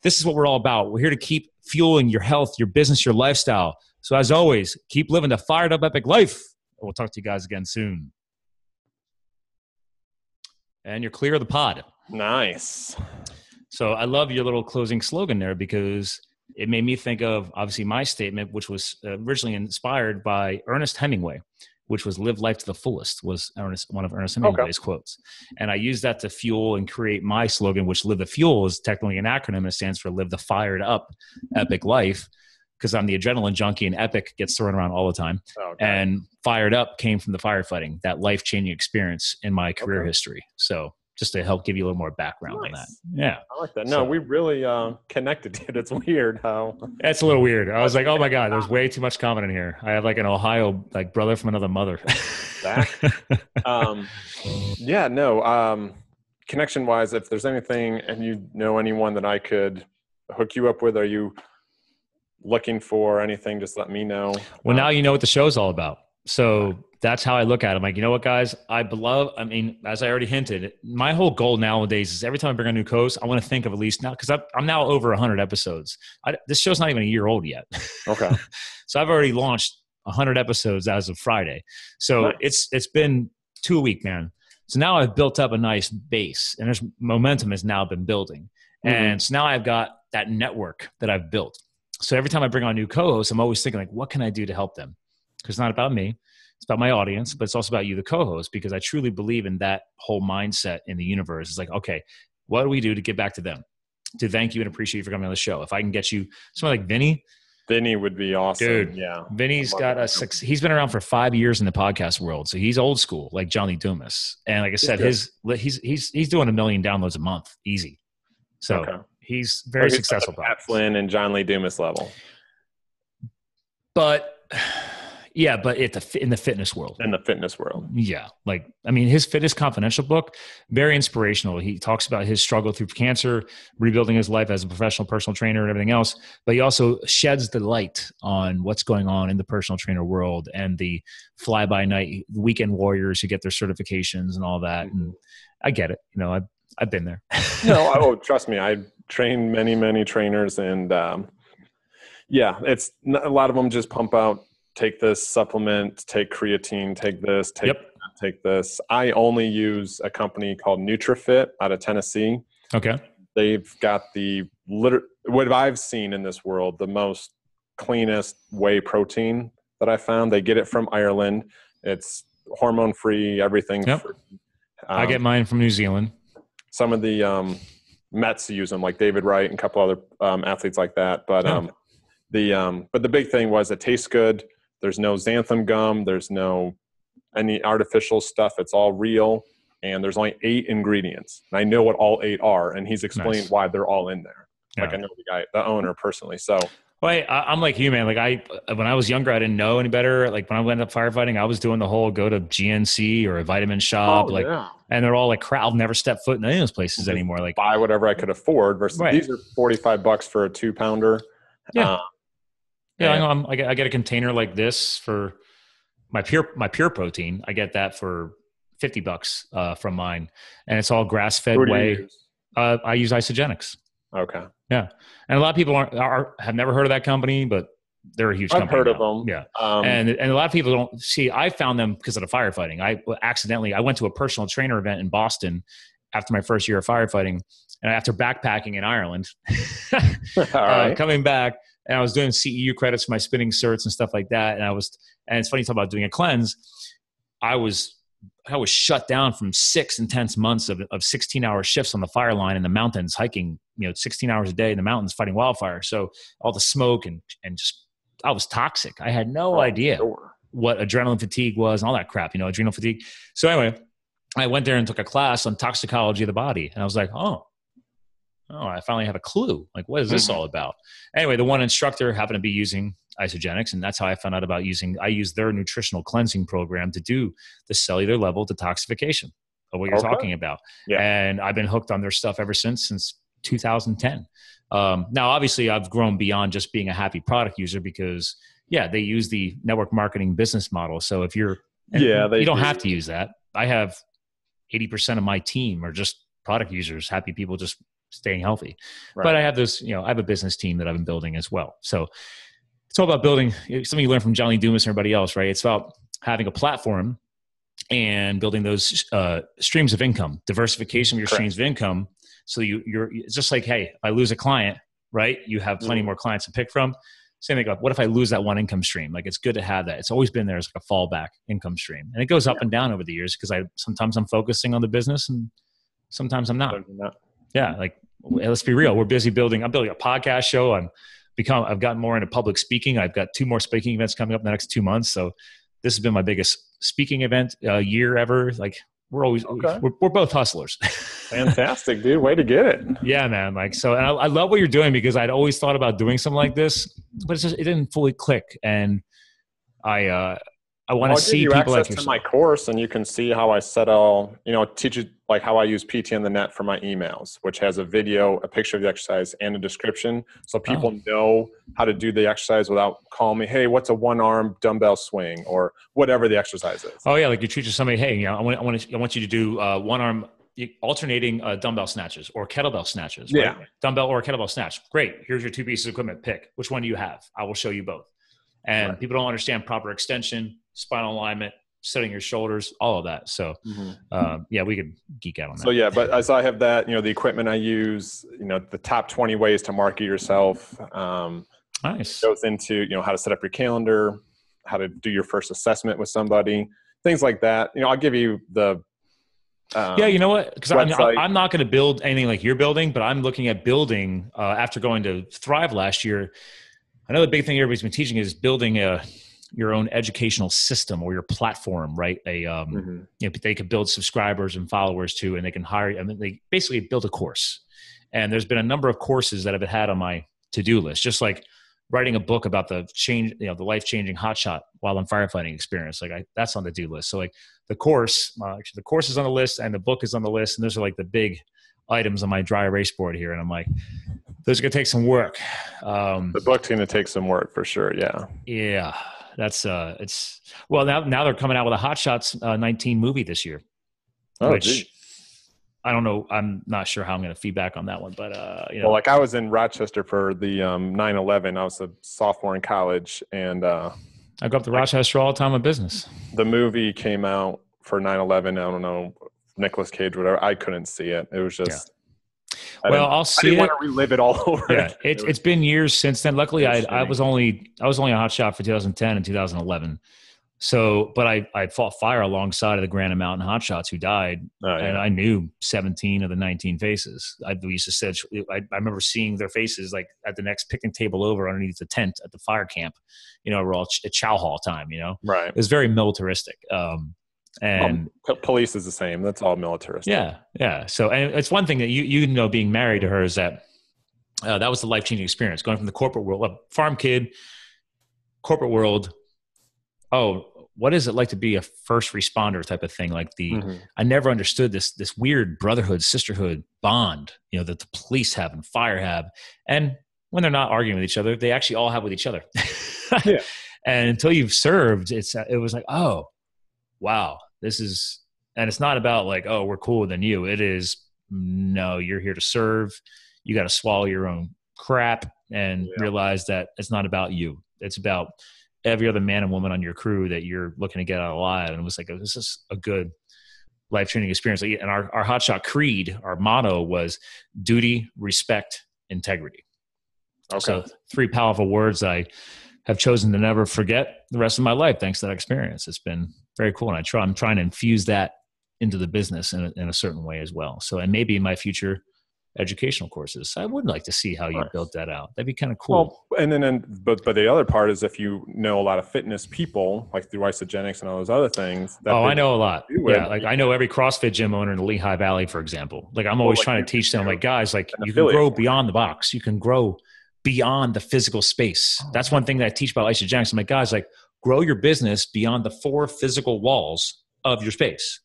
This is what we're all about. We're here to keep fueling your health, your business, your lifestyle. So as always, keep living the fired up epic life. We'll talk to you guys again soon. And you're clear of the pod. Nice. So I love your little closing slogan there, because it made me think of, obviously, my statement, which was originally inspired by Ernest Hemingway, which was live life to the fullest, was Ernest, one of Ernest Hemingway's okay. quotes. And I used that to fuel and create my slogan, which Live the Fuel is technically an acronym. It stands for Live the Fired Up Epic Life, because I'm the adrenaline junkie and epic gets thrown around all the time. Okay. And fired up came from the firefighting, that life-changing experience in my career okay. history. So just to help give you a little more background nice. on that. Yeah. I like that. No, so, we really uh, connected it. It's weird how. It's a little weird. I was like, oh my God, there's way too much common in here. I have like an Ohio like brother from another mother. um, yeah, no. Um, connection wise, if there's anything and you know anyone that I could hook you up with, are you looking for anything? Just let me know. Well, um, now you know what the show's all about. So that's how I look at it. I'm like, you know what, guys? I love, I mean, as I already hinted, my whole goal nowadays is every time I bring on a new host, I want to think of at least now, because I'm now over one hundred episodes. I, this show's not even a year old yet. Okay. So I've already launched one hundred episodes as of Friday. So nice. it's it's been two a week, man. So now I've built up a nice base, and there's momentum has now been building. Mm-hmm. And so now I've got that network that I've built. So every time I bring on a new co-host, I'm always thinking, like, what can I do to help them? Because it's not about me. It's about my audience, but it's also about you, the co-host, because I truly believe in that whole mindset in the universe. It's like, okay, what do we do to give back to them? To thank you and appreciate you for coming on the show. If I can get you someone like Vinny. Vinny would be awesome. Dude, yeah. Vinny's got a six. He's been around for five years in the podcast world. So he's old school, like John Lee Dumas. And like I said, he's his he's he's he's doing a million downloads a month. Easy. So okay. he's very he's successful. Pat Flynn and John Lee Dumas level. But... Yeah, but it, in the fitness world. In the fitness world. Yeah. Like, I mean, his Fitness Confidential book, very inspirational. He talks about his struggle through cancer, rebuilding his life as a professional personal trainer and everything else. But he also sheds the light on what's going on in the personal trainer world and the fly-by-night weekend warriors who get their certifications and all that. And I get it. You know, I've, I've been there. No, oh, trust me. I've trained many, many trainers. And um, yeah, it's a lot of them just pump out, take this supplement, take creatine, take this, take yep. that, take this. I only use a company called NutriFit out of Tennessee. Okay. They've got the, liter- what I've seen in this world, the most cleanest whey protein that I found. They get it from Ireland. It's hormone-free, everything. Yep. For, um, I get mine from New Zealand. Some of the um, Mets use them, like David Wright and a couple other um, athletes like that. But, oh. um, the, um, but the big thing was it tastes good. There's no xanthan gum. There's no any artificial stuff. It's all real. And there's only eight ingredients. And I know what all eight are. And he's explained nice. why they're all in there. Yeah. Like, I know the guy, the owner personally. So well, I, I'm like you, man. Like I, when I was younger, I didn't know any better. Like when I went up firefighting, I was doing the whole go to G N C or a vitamin shop. Oh, like, yeah. And they're all like, crowd. I'll never step foot in any of those places well, anymore. Like buy whatever I could afford versus right. these are forty-five bucks for a two pounder. Yeah. Um, Yeah, I know. I'm, I, get, I get a container like this for my pure my pure protein. I get that for fifty bucks uh, from mine, and it's all grass fed whey. Uh, I use Isagenix. Okay. Yeah, and a lot of people aren't are, have never heard of that company, but they're a huge I've company. I've heard now. of them. Yeah, um, and and a lot of people don't see. I found them because of the firefighting. I accidentally I went to a personal trainer event in Boston after my first year of firefighting, and after backpacking in Ireland, all right. uh, coming back. And I was doing C E U credits for my spinning certs and stuff like that. And I was, and it's funny you talk about doing a cleanse. I was, I was shut down from six intense months of, of sixteen hour shifts on the fire line in the mountains, hiking, you know, sixteen hours a day in the mountains, fighting wildfire. So all the smoke and, and just, I was toxic. I had no oh, idea sure. what adrenaline fatigue was and all that crap, you know, adrenal fatigue. So anyway, I went there and took a class on toxicology of the body. And I was like, oh, oh, I finally have a clue. Like, what is this all about? Anyway, the one instructor happened to be using Isagenix, and that's how I found out about using, I used their nutritional cleansing program to do the cellular level detoxification of what you're okay. talking about. Yeah. And I've been hooked on their stuff ever since, since two thousand ten. Um, now, obviously, I've grown beyond just being a happy product user because, yeah, they use the network marketing business model. So if you're, yeah, they you don't do. have to use that. I have eighty percent of my team are just product users, happy people just staying healthy. Right. But I have this, you know, I have a business team that I've been building as well. So it's all about building something you learn from John Lee Dumas and everybody else, right? It's about having a platform and building those uh, streams of income, diversification of your Correct. streams of income. So you, you're it's just like, hey, I lose a client, right? You have plenty mm-hmm. more clients to pick from. Same thing. Like, what if I lose that one income stream? Like, it's good to have that. It's always been there as like a fallback income stream, and it goes up yeah. and down over the years because I sometimes I'm focusing on the business and sometimes I'm not. Yeah, like let's be real. We're busy building. I'm building a podcast show. I'm become. I've gotten more into public speaking. I've got two more speaking events coming up in the next two months. So this has been my biggest speaking event uh, year ever. Like we're always okay. we're, we're both hustlers. Fantastic, dude. Way to get it. Yeah, man. Like so, and I, I love what you're doing because I'd always thought about doing something like this, but it's just it didn't fully click. And I uh, I want well, to see people like yourself. To my course, and you can see how I set all you know teach you. Like how I use P T on the net for my emails, which has a video, a picture of the exercise, and a description. So people oh. know how to do the exercise without calling me, hey, what's a one-arm dumbbell swing or whatever the exercise is. Oh, yeah. Like you teach somebody, hey, you know, I want, I want, to, I want you to do uh, one-arm alternating uh, dumbbell snatches or kettlebell snatches. Right? Yeah. Dumbbell or kettlebell snatch. Great. Here's your two pieces of equipment. Pick. Which one do you have? I will show you both. And right. people don't understand proper extension, spinal alignment, setting your shoulders, all of that. So, mm-hmm. um, yeah, we could geek out on that. So yeah, but as I have that, you know, the equipment I use, you know, the top twenty ways to market yourself, um, nice. Goes into, you know, how to set up your calendar, how to do your first assessment with somebody, things like that. You know, I'll give you the, um, yeah, you know what? Cause I mean, I'm not going to build anything like you're building, but I'm looking at building, uh, after going to Thrive last year, another big thing everybody's been teaching is building a, your own educational system or your platform, right? A, um, mm-hmm. you know, they could build subscribers and followers too, and they can hire, I mean, they basically build a course. And there's been a number of courses that I've had on my to-do list, just like writing a book about the change, you know, the life-changing hotshot wildland firefighting experience. Like I, that's on the to-do list. So like the course, uh, actually the course is on the list and the book is on the list. And those are like the big items on my dry erase board here. And I'm like, those are going to take some work. Um, the book's going to take some work for sure. Yeah. Yeah. That's uh, it's well now. Now they're coming out with a Hot Shots uh, nineteen movie this year, oh, which geez. I don't know. I'm not sure how I'm going to feedback on that one, but uh, you know. Well, like I was in Rochester for the um, nine eleven. I was a sophomore in college, and uh, I go up to Rochester I, all the time with business. The movie came out for nine eleven. I don't know Nicolas Cage, whatever. I couldn't see it. It was just. Yeah. I well, I'll see. I didn't it. want to relive it all over. Yeah, again. It, it's been years since then. Luckily, I, I was only I was only a hot shot for two thousand ten and two thousand eleven. So, but I I fought fire alongside of the Grand Mountain hot shots who died, oh, yeah. and I knew seventeen of the nineteen faces. I we used to sit. I, I remember seeing their faces like at the next picnic table over underneath the tent at the fire camp. You know, we're all ch- at chow hall time. You know, right? It was very militaristic. Um, And well, police is the same. That's all militaristic. Yeah. Yeah. So, and it's one thing that you, you know, being married to her is that, uh, that was the life-changing experience going from the corporate world, a farm kid, corporate world. Oh, what is it like to be a first responder type of thing? Like the, mm-hmm. I never understood this, this weird brotherhood, sisterhood bond, you know, that the police have and fire have. And when they're not arguing with each other, they actually all have with each other. Yeah. And until you've served, it's, it was like, oh, wow, this is, and it's not about like, oh, we're cooler than you. It is, no, you're here to serve. You got to swallow your own crap and yeah. realize that it's not about you. It's about every other man and woman on your crew that you're looking to get out alive. And it was like, oh, this is a good life training experience. And our, our hotshot creed, our motto was duty, respect, integrity. Okay. So three powerful words I have chosen to never forget the rest of my life. Thanks to that experience. It's been very cool. And I try, I'm trying to infuse that into the business in a, in a certain way as well. So, and maybe in my future educational courses, I would like to see how you right. built that out. That'd be kind of cool. Well, and then, and, but, but the other part is if you know a lot of fitness people, like through Isagenix and all those other things. That oh, I know a lot. Yeah. Like I know every CrossFit gym owner in the Lehigh Valley, for example. Like I'm always well, like trying to teach them, like, guys, like you can grow beyond the box. You can grow beyond the physical space. That's one thing that I teach about Isagenix. I'm like, guys, like grow your business beyond the four physical walls of your space.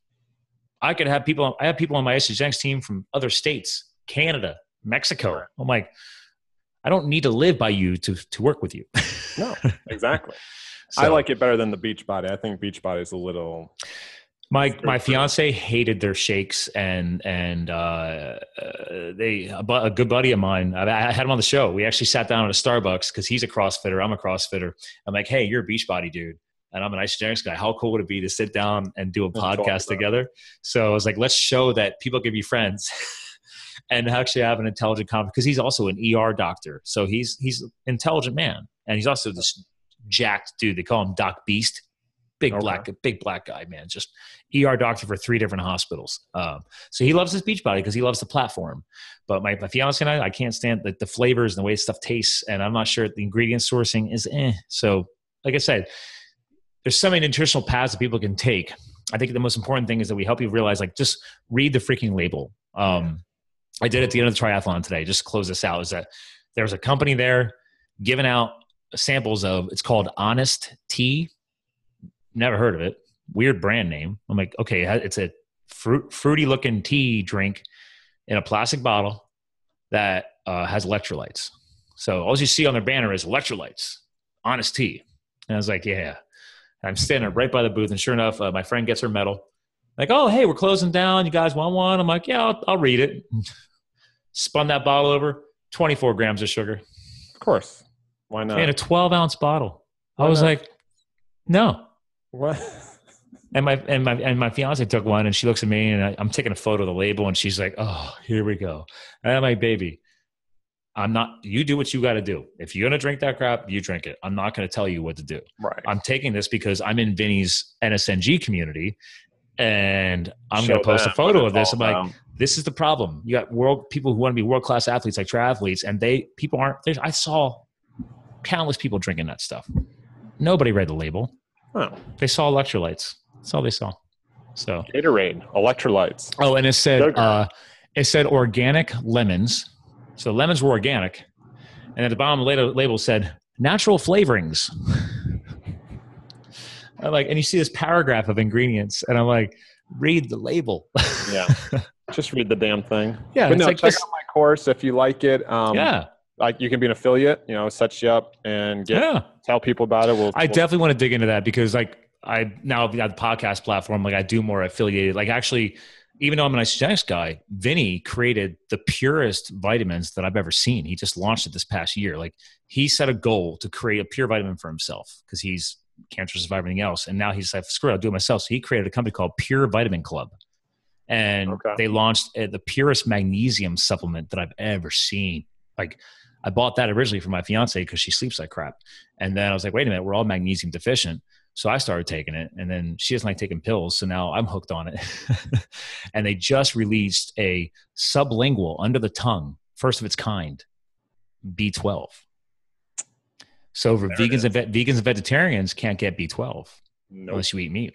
I could have people, I have people on my Isagenix team from other states, Canada, Mexico. I'm like, I don't need to live by you to, to work with you. No, exactly. So, I like it better than the Beachbody. I think Beachbody is a little... My my fiance hated their shakes, and and uh, they a, bu- a good buddy of mine. I, I had him on the show. We actually sat down at a Starbucks because he's a CrossFitter. I'm a CrossFitter. I'm like, hey, you're a Beachbody dude, and I'm an Isagenix guy. How cool would it be to sit down and do a Let's podcast together? So I was like, let's show that people can be friends and actually have an intelligent conversation. Because he's also an E R doctor, so he's he's an intelligent man, and he's also this jacked dude. They call him Doc Beast. Big okay. black, big black guy, man. Just E R doctor for three different hospitals. Um, so he loves his Beachbody because he loves the platform. But my, my fiance and I, I can't stand the, the flavors and the way stuff tastes. And I'm not sure the ingredient sourcing is eh. So like I said, there's so many nutritional paths that people can take. I think the most important thing is that we help you realize, like, just read the freaking label. Um, I did at the end of the triathlon today, just to close this out, is that there was a company there giving out samples of, it's called Honest Tea. Never heard of it. Weird brand name. I'm like, okay, it's a fruit, fruity looking tea drink in a plastic bottle that uh, has electrolytes. So all you see on their banner is electrolytes, Honest Tea. And I was like, yeah. I'm standing right by the booth. And sure enough, uh, my friend gets her medal. Like, oh, hey, we're closing down. You guys want one? I'm like, yeah, I'll, I'll read it. Spun that bottle over, twenty-four grams of sugar. Of course. Why not? In a twelve ounce bottle. Why I was not? like, no. What? And my and my and my fiance took one, and she looks at me, and I, I'm taking a photo of the label, and she's like, "Oh, here we go." And I'm like, "Baby, I'm not. You do what you got to do. If you're gonna drink that crap, you drink it. I'm not gonna tell you what to do. Right. I'm taking this because I'm in Vinny's N S N G community, and I'm Show gonna post them. a photo of this. I'm down. like, this is the problem. You got world people who want to be world class athletes, like triathletes, and they people aren't. I saw countless people drinking that stuff. Nobody read the label." Oh. They saw electrolytes. That's all they saw. So Gatorade, electrolytes. Oh, and it said uh, it said organic lemons. So lemons were organic, and at the bottom of the label said natural flavorings. I'm like, and you see this paragraph of ingredients, and I'm like, read the label. Yeah, just read the damn thing. Yeah, but it's no, like check this- out my course if you like it. Um, yeah. Like you can be an affiliate, you know, set you up and get, yeah. tell people about it. We'll, I we'll, definitely want to dig into that because like I now have the podcast platform, like I do more affiliated, like actually, even though I'm an Isagenix guy, Vinny created the purest vitamins that I've ever seen. He just launched it this past year. Like he set a goal to create a pure vitamin for himself because he's cancer survivor, everything else. And now he's like, screw it, I'll do it myself. So he created a company called Pure Vitamin Club. And okay. they launched the purest magnesium supplement that I've ever seen. Like, I bought that originally for my fiance because she sleeps like crap. And then I was like, wait a minute, we're all magnesium deficient. So I started taking it, and then she doesn't like taking pills. So now I'm hooked on it. And they just released a sublingual under the tongue, first of its kind, B twelve. So for vegans and, ve- vegans and vegetarians can't get B twelve nope. unless you eat meat.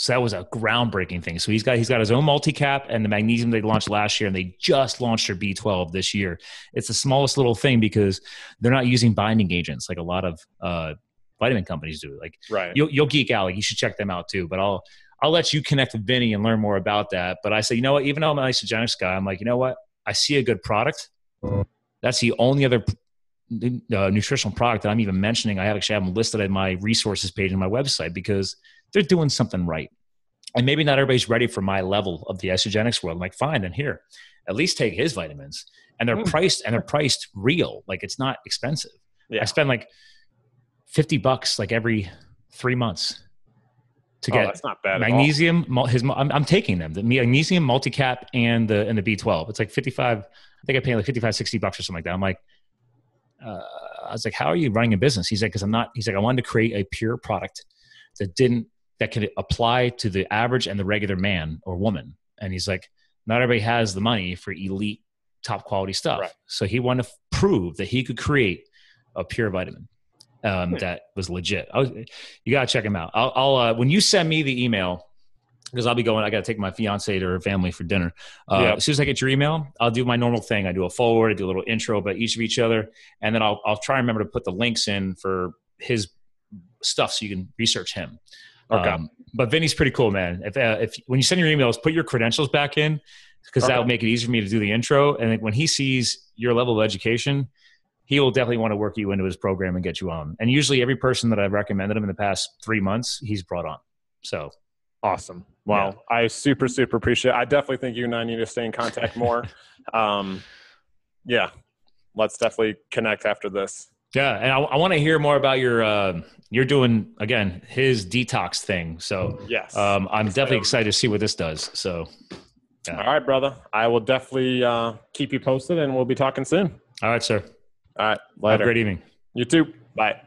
So that was a groundbreaking thing. So he's got he's got his own multi-cap and the magnesium they launched last year, and they just launched their B twelve this year. It's the smallest little thing because they're not using binding agents like a lot of uh, vitamin companies do. Like right. you'll, you'll geek out. Like you should check them out too. But I'll I'll let you connect with Vinny and learn more about that. But I say, you know what? Even though I'm an Isagenix guy, I'm like, you know what? I see a good product. That's the only other uh, nutritional product that I'm even mentioning, I actually have them listed at my resources page on my website, because they're doing something right. And maybe not everybody's ready for my level of the Isagenix world. I'm like, fine, then here, at least take his vitamins. And they're mm. priced, and they're priced real. Like, it's not expensive. Yeah. I spend like fifty bucks, like every three months to get oh, that's not bad magnesium. His, I'm, I'm taking them, the magnesium multicap and the, and the B twelve. It's like fifty-five. I think I paid like fifty-five, sixty bucks or something like that. I'm like, uh, I was like, how are you running a business? He's like, cause I'm not, he's like, I wanted to create a pure product that didn't, that could apply to the average and the regular man or woman. And he's like, not everybody has the money for elite top quality stuff. Right. So he wanted to prove that he could create a pure vitamin um, hmm. that was legit. I was, you got to check him out. I'll, I'll uh, when you send me the email, because I'll be going, I got to take my fiance to her family for dinner. Uh, yep. As soon as I get your email, I'll do my normal thing. I do a forward, I do a little intro about each of each other. And then I'll, I'll try and remember to put the links in for his stuff so you can research him. Okay. Um, but Vinny's pretty cool, man. If, uh, if when you send your emails, put your credentials back in, because okay. that'll make it easier for me to do the intro. And when he sees your level of education, he will definitely want to work you into his program and get you on. And usually every person that I've recommended him in the past three months, he's brought on. So awesome. Wow. Yeah. I super, super appreciate it. I definitely think you and I need to stay in contact more. um, yeah. Let's definitely connect after this. Yeah. And I, I want to hear more about your, uh, you're doing, again, his detox thing. So yes, um, I'm definitely excited to see what this does. So, yeah. All right, brother. I will definitely uh, keep you posted, and we'll be talking soon. All right, sir. All right. Later. Have a great evening. You too. Bye.